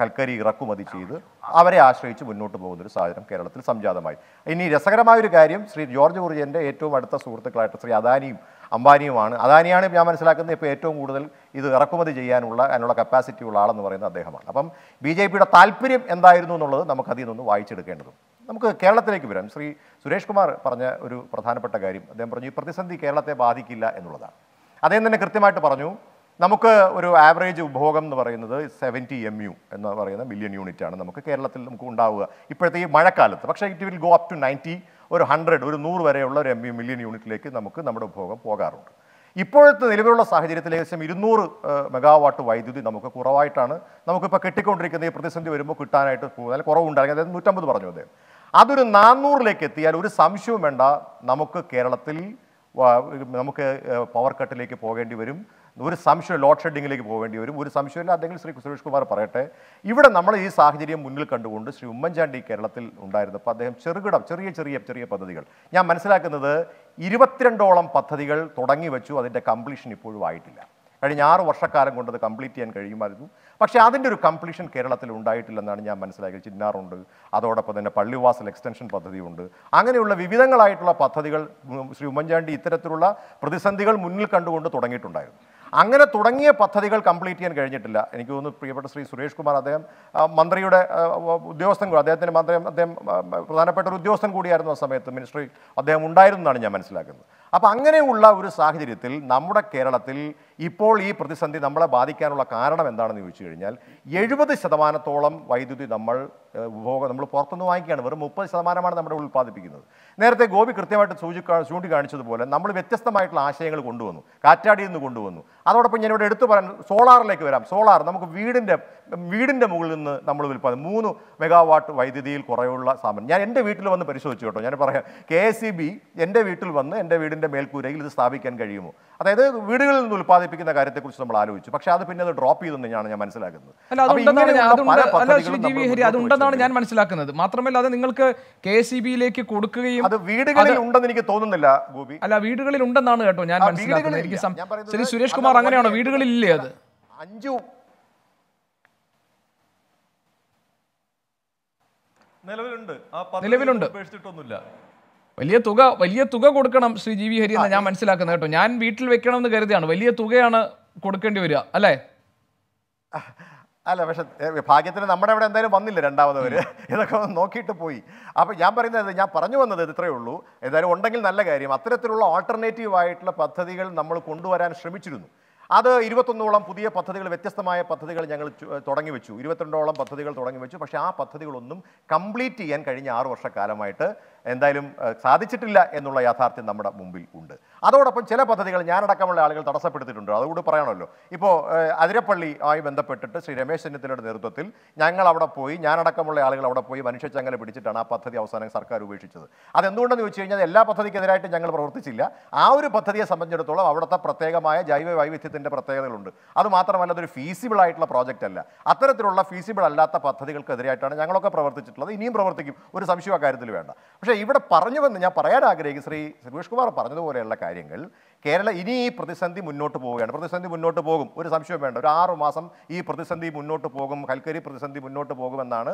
കൽക്കരി ഇറക്കുമതി ചെയ്ത് അവരെ ആശ്രയിച്ച് മുന്നോട്ട് പോകുന്നൊരു സാഹചര്യം കേരളത്തിൽ സംജാതമായി. ഇനി രസകരമായൊരു കാര്യം, ശ്രീ ജോർജ് കുര്യൻ്റെ ഏറ്റവും അടുത്ത സുഹൃത്തുക്കളായിട്ട് ശ്രീ അദാനിയും അംബാനിയുമാണ്. അദാനിയാണ് ഞാൻ മനസ്സിലാക്കുന്നത് ഇപ്പോൾ ഏറ്റവും കൂടുതൽ ഇത് ഇറക്കുമതി ചെയ്യാനുള്ള അതിനുള്ള കപ്പാസിറ്റി ഉള്ള ആളെന്ന് പറയുന്നത് അദ്ദേഹമാണ്. അപ്പം ബി ജെ പിയുടെ താല്പര്യം എന്തായിരുന്നു എന്നുള്ളത് നമുക്കതിൽ നിന്ന് വായിച്ചെടുക്കേണ്ടത്. നമുക്ക് കേരളത്തിലേക്ക് വരാം. ശ്രീ സുരേഷ് കുമാർ പറഞ്ഞ ഒരു പ്രധാനപ്പെട്ട കാര്യം, അദ്ദേഹം പറഞ്ഞു ഈ പ്രതിസന്ധി കേരളത്തെ ബാധിക്കില്ല എന്നുള്ളതാണ്. അദ്ദേഹം തന്നെ കൃത്യമായിട്ട് പറഞ്ഞു, നമുക്ക് ഒരു ആവറേജ് ഉപഭോഗം എന്ന് പറയുന്നത് സെവൻറ്റി എം യു എന്ന് പറയുന്ന മില്യൺ യൂണിറ്റാണ് നമുക്ക് കേരളത്തിൽ നമുക്ക് ഉണ്ടാവുക ഇപ്പോഴത്തെ ഈ മഴക്കാലത്ത്. പക്ഷേ it will go up to ninety, ഒരു ഹൺഡ്രഡ്, ഒരു നൂറ് വരെയുള്ള ഒരു എം യു മില്യൺ യൂണിറ്റിലേക്ക് നമുക്ക് നമ്മുടെ ഉപഭോഗം പോകാറുണ്ട്. ഇപ്പോഴത്തെ നിലവിലുള്ള സാഹചര്യത്തിൽ ഏകദേശം ഇരുന്നൂറ് മെഗാവാട്ട് വൈദ്യുതി നമുക്ക് കുറവായിട്ടാണ് നമുക്കിപ്പോൾ കെട്ടിക്കൊണ്ടിരിക്കുന്ന ഈ പ്രതിസന്ധി വരുമ്പോൾ കിട്ടാനായിട്ട് കൂടുതൽ കുറവുണ്ടായിരിക്കും. അതായത് നൂറ്റമ്പത് പറഞ്ഞു അദ്ദേഹം. അതൊരു നാന്നൂറിലേക്ക് എത്തിയാൽ ഒരു സംശയവും വേണ്ട, നമുക്ക് കേരളത്തിൽ നമുക്ക് പവർ കട്ടിലേക്ക് പോകേണ്ടി വരും. ഒരു സംശയം, ലോഡ് ഷെഡിങ്ങിലേക്ക് പോകേണ്ടി വരും. ഒരു സംശയമില്ല. അല്ലെങ്കിൽ ശ്രീ സുരേഷ് കുമാർ പറയട്ടെ, ഇവിടെ നമ്മൾ ഈ സാഹചര്യം മുന്നിൽ കണ്ടുകൊണ്ട് ശ്രീ ഉമ്മൻചാണ്ടി കേരളത്തിൽ ഉണ്ടായിരുന്നപ്പോൾ അദ്ദേഹം ചെറുകിട ചെറിയ ചെറിയ ചെറിയ പദ്ധതികൾ, ഞാൻ മനസ്സിലാക്കുന്നത് ഇരുപത്തിരണ്ടോളം പദ്ധതികൾ തുടങ്ങി വെച്ചു. അതിൻ്റെ കംപ്ലീഷൻ ഇപ്പോഴും ആയിട്ടില്ല. കഴിഞ്ഞ ആറ് വർഷക്കാലം കൊണ്ട് അത് കംപ്ലീറ്റ് ചെയ്യാൻ കഴിയുമായിരുന്നു. പക്ഷേ അതിൻ്റെ ഒരു കംപ്ലീഷൻ കേരളത്തിൽ ഉണ്ടായിട്ടില്ലെന്നാണ് ഞാൻ മനസ്സിലാക്കിയത്. ചിന്നാറുണ്ട്, അതോടൊപ്പം തന്നെ പള്ളിവാസൽ എക്സ്റ്റൻഷൻ പദ്ധതിയുണ്ട്. അങ്ങനെയുള്ള വിവിധങ്ങളായിട്ടുള്ള പദ്ധതികൾ ശ്രീ ഉമ്മൻചാണ്ടി ഇത്തരത്തിലുള്ള പ്രതിസന്ധികൾ മുന്നിൽ കണ്ടുകൊണ്ട് തുടങ്ങിയിട്ടുണ്ടായിരുന്നു. അങ്ങനെ തുടങ്ങിയ പദ്ധതികൾ കംപ്ലീറ്റ് ചെയ്യാൻ കഴിഞ്ഞിട്ടില്ല. എനിക്ക് തോന്നുന്നു പ്രിയപ്പെട്ട ശ്രീ സുരേഷ് കുമാർ അദ്ദേഹം മന്ത്രിയുടെ ഉദ്യോഗസ്ഥൻ കൂടി, അദ്ദേഹത്തിൻ്റെ മന്ത്രി, അദ്ദേഹം പ്രധാനപ്പെട്ട ഒരു ഉദ്യോഗസ്ഥൻ കൂടിയായിരുന്നു ആ സമയത്ത്, മിനിസ്ട്രി അദ്ദേഹം ഉണ്ടായിരുന്നാണ് ഞാൻ മനസ്സിലാക്കുന്നത്. അപ്പം അങ്ങനെയുള്ള ഒരു സാഹചര്യത്തിൽ നമ്മുടെ കേരളത്തിൽ ഇപ്പോൾ ഈ പ്രതിസന്ധി നമ്മളെ ബാധിക്കാനുള്ള കാരണം എന്താണെന്ന് ചോദിച്ചു കഴിഞ്ഞാൽ, എഴുപത് ശതമാനത്തോളം വൈദ്യുതി നമ്മൾ ഉപഭോഗം നമ്മൾ പുറത്തുനിന്ന് വാങ്ങിക്കുകയാണ്, വെറും മുപ്പത് ശതമാനമാണ് നമ്മുടെ ഉൽപ്പാദിപ്പിക്കുന്നത്. നേരത്തെ ഗോപി കൃത്യമായിട്ട് സൂചിക്കാ ചൂണ്ടിക്കാണിച്ചതുപോലെ നമ്മൾ വ്യത്യസ്തമായിട്ടുള്ള ആശയങ്ങൾ കൊണ്ടുവന്നു, കാറ്റാടിയിൽ നിന്ന് കൊണ്ടുവന്നു. അതോടൊപ്പം ഞാൻ ഇവിടെ എടുത്തു പറയാൻ സോളാറിലേക്ക് വരാം. സോളാർ നമുക്ക് വീടിൻ്റെ വീടിൻ്റെ മുകളിൽ നിന്ന് നമ്മൾ ഉൽപ്പാദനം മൂന്ന് മെഗാവാട്ട് വൈദ്യുതിയിൽ കുറവുള്ള സാധനം ഞാൻ എൻ്റെ വീട്ടിൽ വന്ന് പരിശോധിച്ചു കേട്ടോ. ഞാൻ പറയാം, കെ എസ് സി ബി എൻ്റെ വീട്ടിൽ വന്ന് എൻ്റെ വീടിൻ്റെ മേൽക്കൂരയിൽ ഇത് സ്ഥാപിക്കാൻ കഴിയുമോ? അതായത് വീടുകളിൽ നിന്ന് ഉൽപ്പാദിപ്പിക്കുന്ന കാര്യത്തെക്കുറിച്ച് നമ്മൾ ആലോചിച്ചു, പക്ഷേ അത് പിന്നെ അത് ഡ്രോപ്പ് ചെയ്തെന്നാണ് ഞാൻ മനസ്സിലാക്കുന്നത്. അതുണ്ടെന്നാണ് ഞാൻ മനസ്സിലാക്കുന്നത്. മാത്രമല്ല അത് നിങ്ങൾക്ക് കെ എസ് സി ബിയിലേക്ക് കൊടുക്കുകയും അത് വീടുകളിൽ ഉണ്ടെന്ന് എനിക്ക് തോന്നുന്നില്ല ഗോപി. അല്ല, വീടുകളിൽ ഉണ്ടെന്നാണ് കേട്ടോ ഞാൻ മനസ്സിലാക്കുന്നത്. ശ്രീ സുരേഷ് കുമാർ, അങ്ങനെയാണോ? വീടുകളിലില്ലേ അത്? അഞ്ചു നിലവിലുണ്ട്, നിലവിലുണ്ട് ഉപേക്ഷിച്ചിട്ടൊന്നുമില്ല. വലിയ തുക വലിയ തുക കൊടുക്കണം ശ്രീ ജി വി ഹരി എന്നാണ് ഞാൻ മനസ്സിലാക്കുന്നത് കേട്ടോ. ഞാൻ വീട്ടിൽ വെക്കണം എന്ന് കരുതിയാണ്, വലിയ തുകയാണ് കൊടുക്കേണ്ടി വരിക അല്ലേ? അല്ല, പക്ഷെ ഭാഗ്യത്തിന് നമ്മുടെ അവിടെ എന്തായാലും വന്നില്ല രണ്ടാമതവര്, ഇതൊക്കെ ഒന്ന് നോക്കിയിട്ട് പോയി. അപ്പോൾ ഞാൻ പറയുന്നത്, ഞാൻ പറഞ്ഞു വന്നത് ഇത്രയേ ഉള്ളൂ. എന്തായാലും ഉണ്ടെങ്കിൽ നല്ല കാര്യം. അത്തരത്തിലുള്ള ഓൾട്ടർനേറ്റീവായിട്ടുള്ള പദ്ധതികൾ നമ്മൾ കൊണ്ടുവരാൻ ശ്രമിച്ചിരുന്നു. അത് ഇരുപത്തൊന്നോളം പുതിയ പദ്ധതികൾ, വ്യത്യസ്തമായ പദ്ധതികൾ ഞങ്ങൾ തുടങ്ങി വെച്ചു, ഇരുപത്തിരണ്ടോളം പദ്ധതികൾ തുടങ്ങി വെച്ചു. പക്ഷേ ആ പദ്ധതികളൊന്നും കംപ്ലീറ്റ് ചെയ്യാൻ കഴിഞ്ഞ ആറു വർഷക്കാലമായിട്ട് എന്തായാലും സാധിച്ചിട്ടില്ല എന്നുള്ള യാഥാർത്ഥ്യം നമ്മുടെ മുമ്പിൽ ഉണ്ട്. അതോടൊപ്പം ചില പദ്ധതികൾ ഞാനടക്കമുള്ള ആളുകൾ തടസ്സപ്പെടുത്തിയിട്ടുണ്ട്, അതുകൂടി പറയണമല്ലോ. ഇപ്പോൾ അതിരപ്പള്ളി ആയി ബന്ധപ്പെട്ടിട്ട് ശ്രീ രമേശ് ചെന്നിത്തലയുടെ നേതൃത്വത്തിൽ ഞങ്ങൾ അവിടെ പോയി, ഞാനടക്കമുള്ള ആളുകൾ അവിടെ പോയി മനുഷ്യച്ചങ്ങനെ പിടിച്ചിട്ടാണ് ആ പദ്ധതി അവസാനം സർക്കാർ ഉപേക്ഷിച്ചത്. അതെന്തുകൊണ്ടെന്ന് ചോദിച്ചു കഴിഞ്ഞാൽ എല്ലാ പദ്ധതിക്കെതിരായിട്ട് ഞങ്ങൾ പ്രവർത്തിച്ചില്ല. ആ ഒരു പദ്ധതിയെ സംബന്ധിച്ചിടത്തോളം അവിടുത്തെ പ്രത്യേകമായ ജൈവ വൈവിധ്യത്തിൻ്റെ പ്രത്യേകതകളുണ്ട്. അതുമാത്രമല്ല, അതൊരു ഫീസിബിൾ ആയിട്ടുള്ള പ്രോജക്റ്റ് അല്ല. അത്തരത്തിലുള്ള ഫീസിബിൾ അല്ലാത്ത പദ്ധതികൾക്കെതിരായിട്ടാണ് ഞങ്ങളൊക്കെ പ്രവർത്തിച്ചിട്ടുള്ളത്, ഇനിയും പ്രവർത്തിക്കും, ഒരു സംശയം ആ കാര്യത്തിൽ വേണ്ട. പക്ഷേ ഇവിടെ പറഞ്ഞു വന്ന് ഞാൻ പറയാൻ ആഗ്രഹിക്കുന്ന ശ്രീ സുരേഷ് കുമാർ പറഞ്ഞതുപോലെയുള്ള കാര്യങ്ങൾ, കേരള ഇനി ഈ പ്രതിസന്ധി മുന്നോട്ട് പോവുകയാണ്. പ്രതിസന്ധി മുന്നോട്ട് പോകും, ഒരു സംശയം വേണ്ട. ഒരു ആറു മാസം ഈ പ്രതിസന്ധി മുന്നോട്ട് പോകും, കൽക്കരി പ്രതിസന്ധി മുന്നോട്ട് പോകുമെന്നാണ്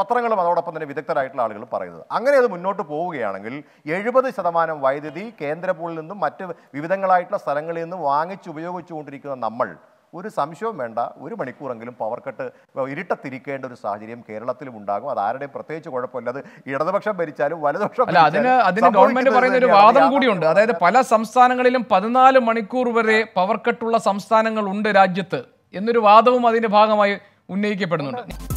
പത്രങ്ങളും അതോടൊപ്പം തന്നെ വിദഗ്ധരായിട്ടുള്ള ആളുകൾ പറയുന്നത്. അങ്ങനെ അത് മുന്നോട്ട് പോവുകയാണെങ്കിൽ എഴുപത് ശതമാനം വൈദ്യുതി കേന്ദ്രപൂളിൽ നിന്നും മറ്റ് വിവിധങ്ങളായിട്ടുള്ള സ്ഥലങ്ങളിൽ നിന്നും വാങ്ങിച്ച് ഉപയോഗിച്ചുകൊണ്ടിരിക്കുന്ന നമ്മൾ, ഒരു സംശയവും വേണ്ട, ഒരു മണിക്കൂറെങ്കിലും പവർ കട്ട് ഇരുട്ടത്തിരിക്കേണ്ട ഒരു സാഹചര്യം കേരളത്തിലും ഉണ്ടാകും. അത് ആരുടെയും പ്രത്യേകിച്ച് കുഴപ്പമില്ല, അത് ഇടതുപക്ഷം ഭരിച്ചാലും വലതുപക്ഷം. അതിന് അതിന് ഗവൺമെന്റ് പറയുന്ന ഒരു വാദം കൂടിയുണ്ട്, അതായത് പല സംസ്ഥാനങ്ങളിലും പതിനാല് മണിക്കൂർ വരെ പവർ കട്ടുള്ള സംസ്ഥാനങ്ങളുണ്ട് രാജ്യത്ത് എന്നൊരു വാദവും അതിന്റെ ഭാഗമായി ഉന്നയിക്കപ്പെടുന്നുണ്ട്.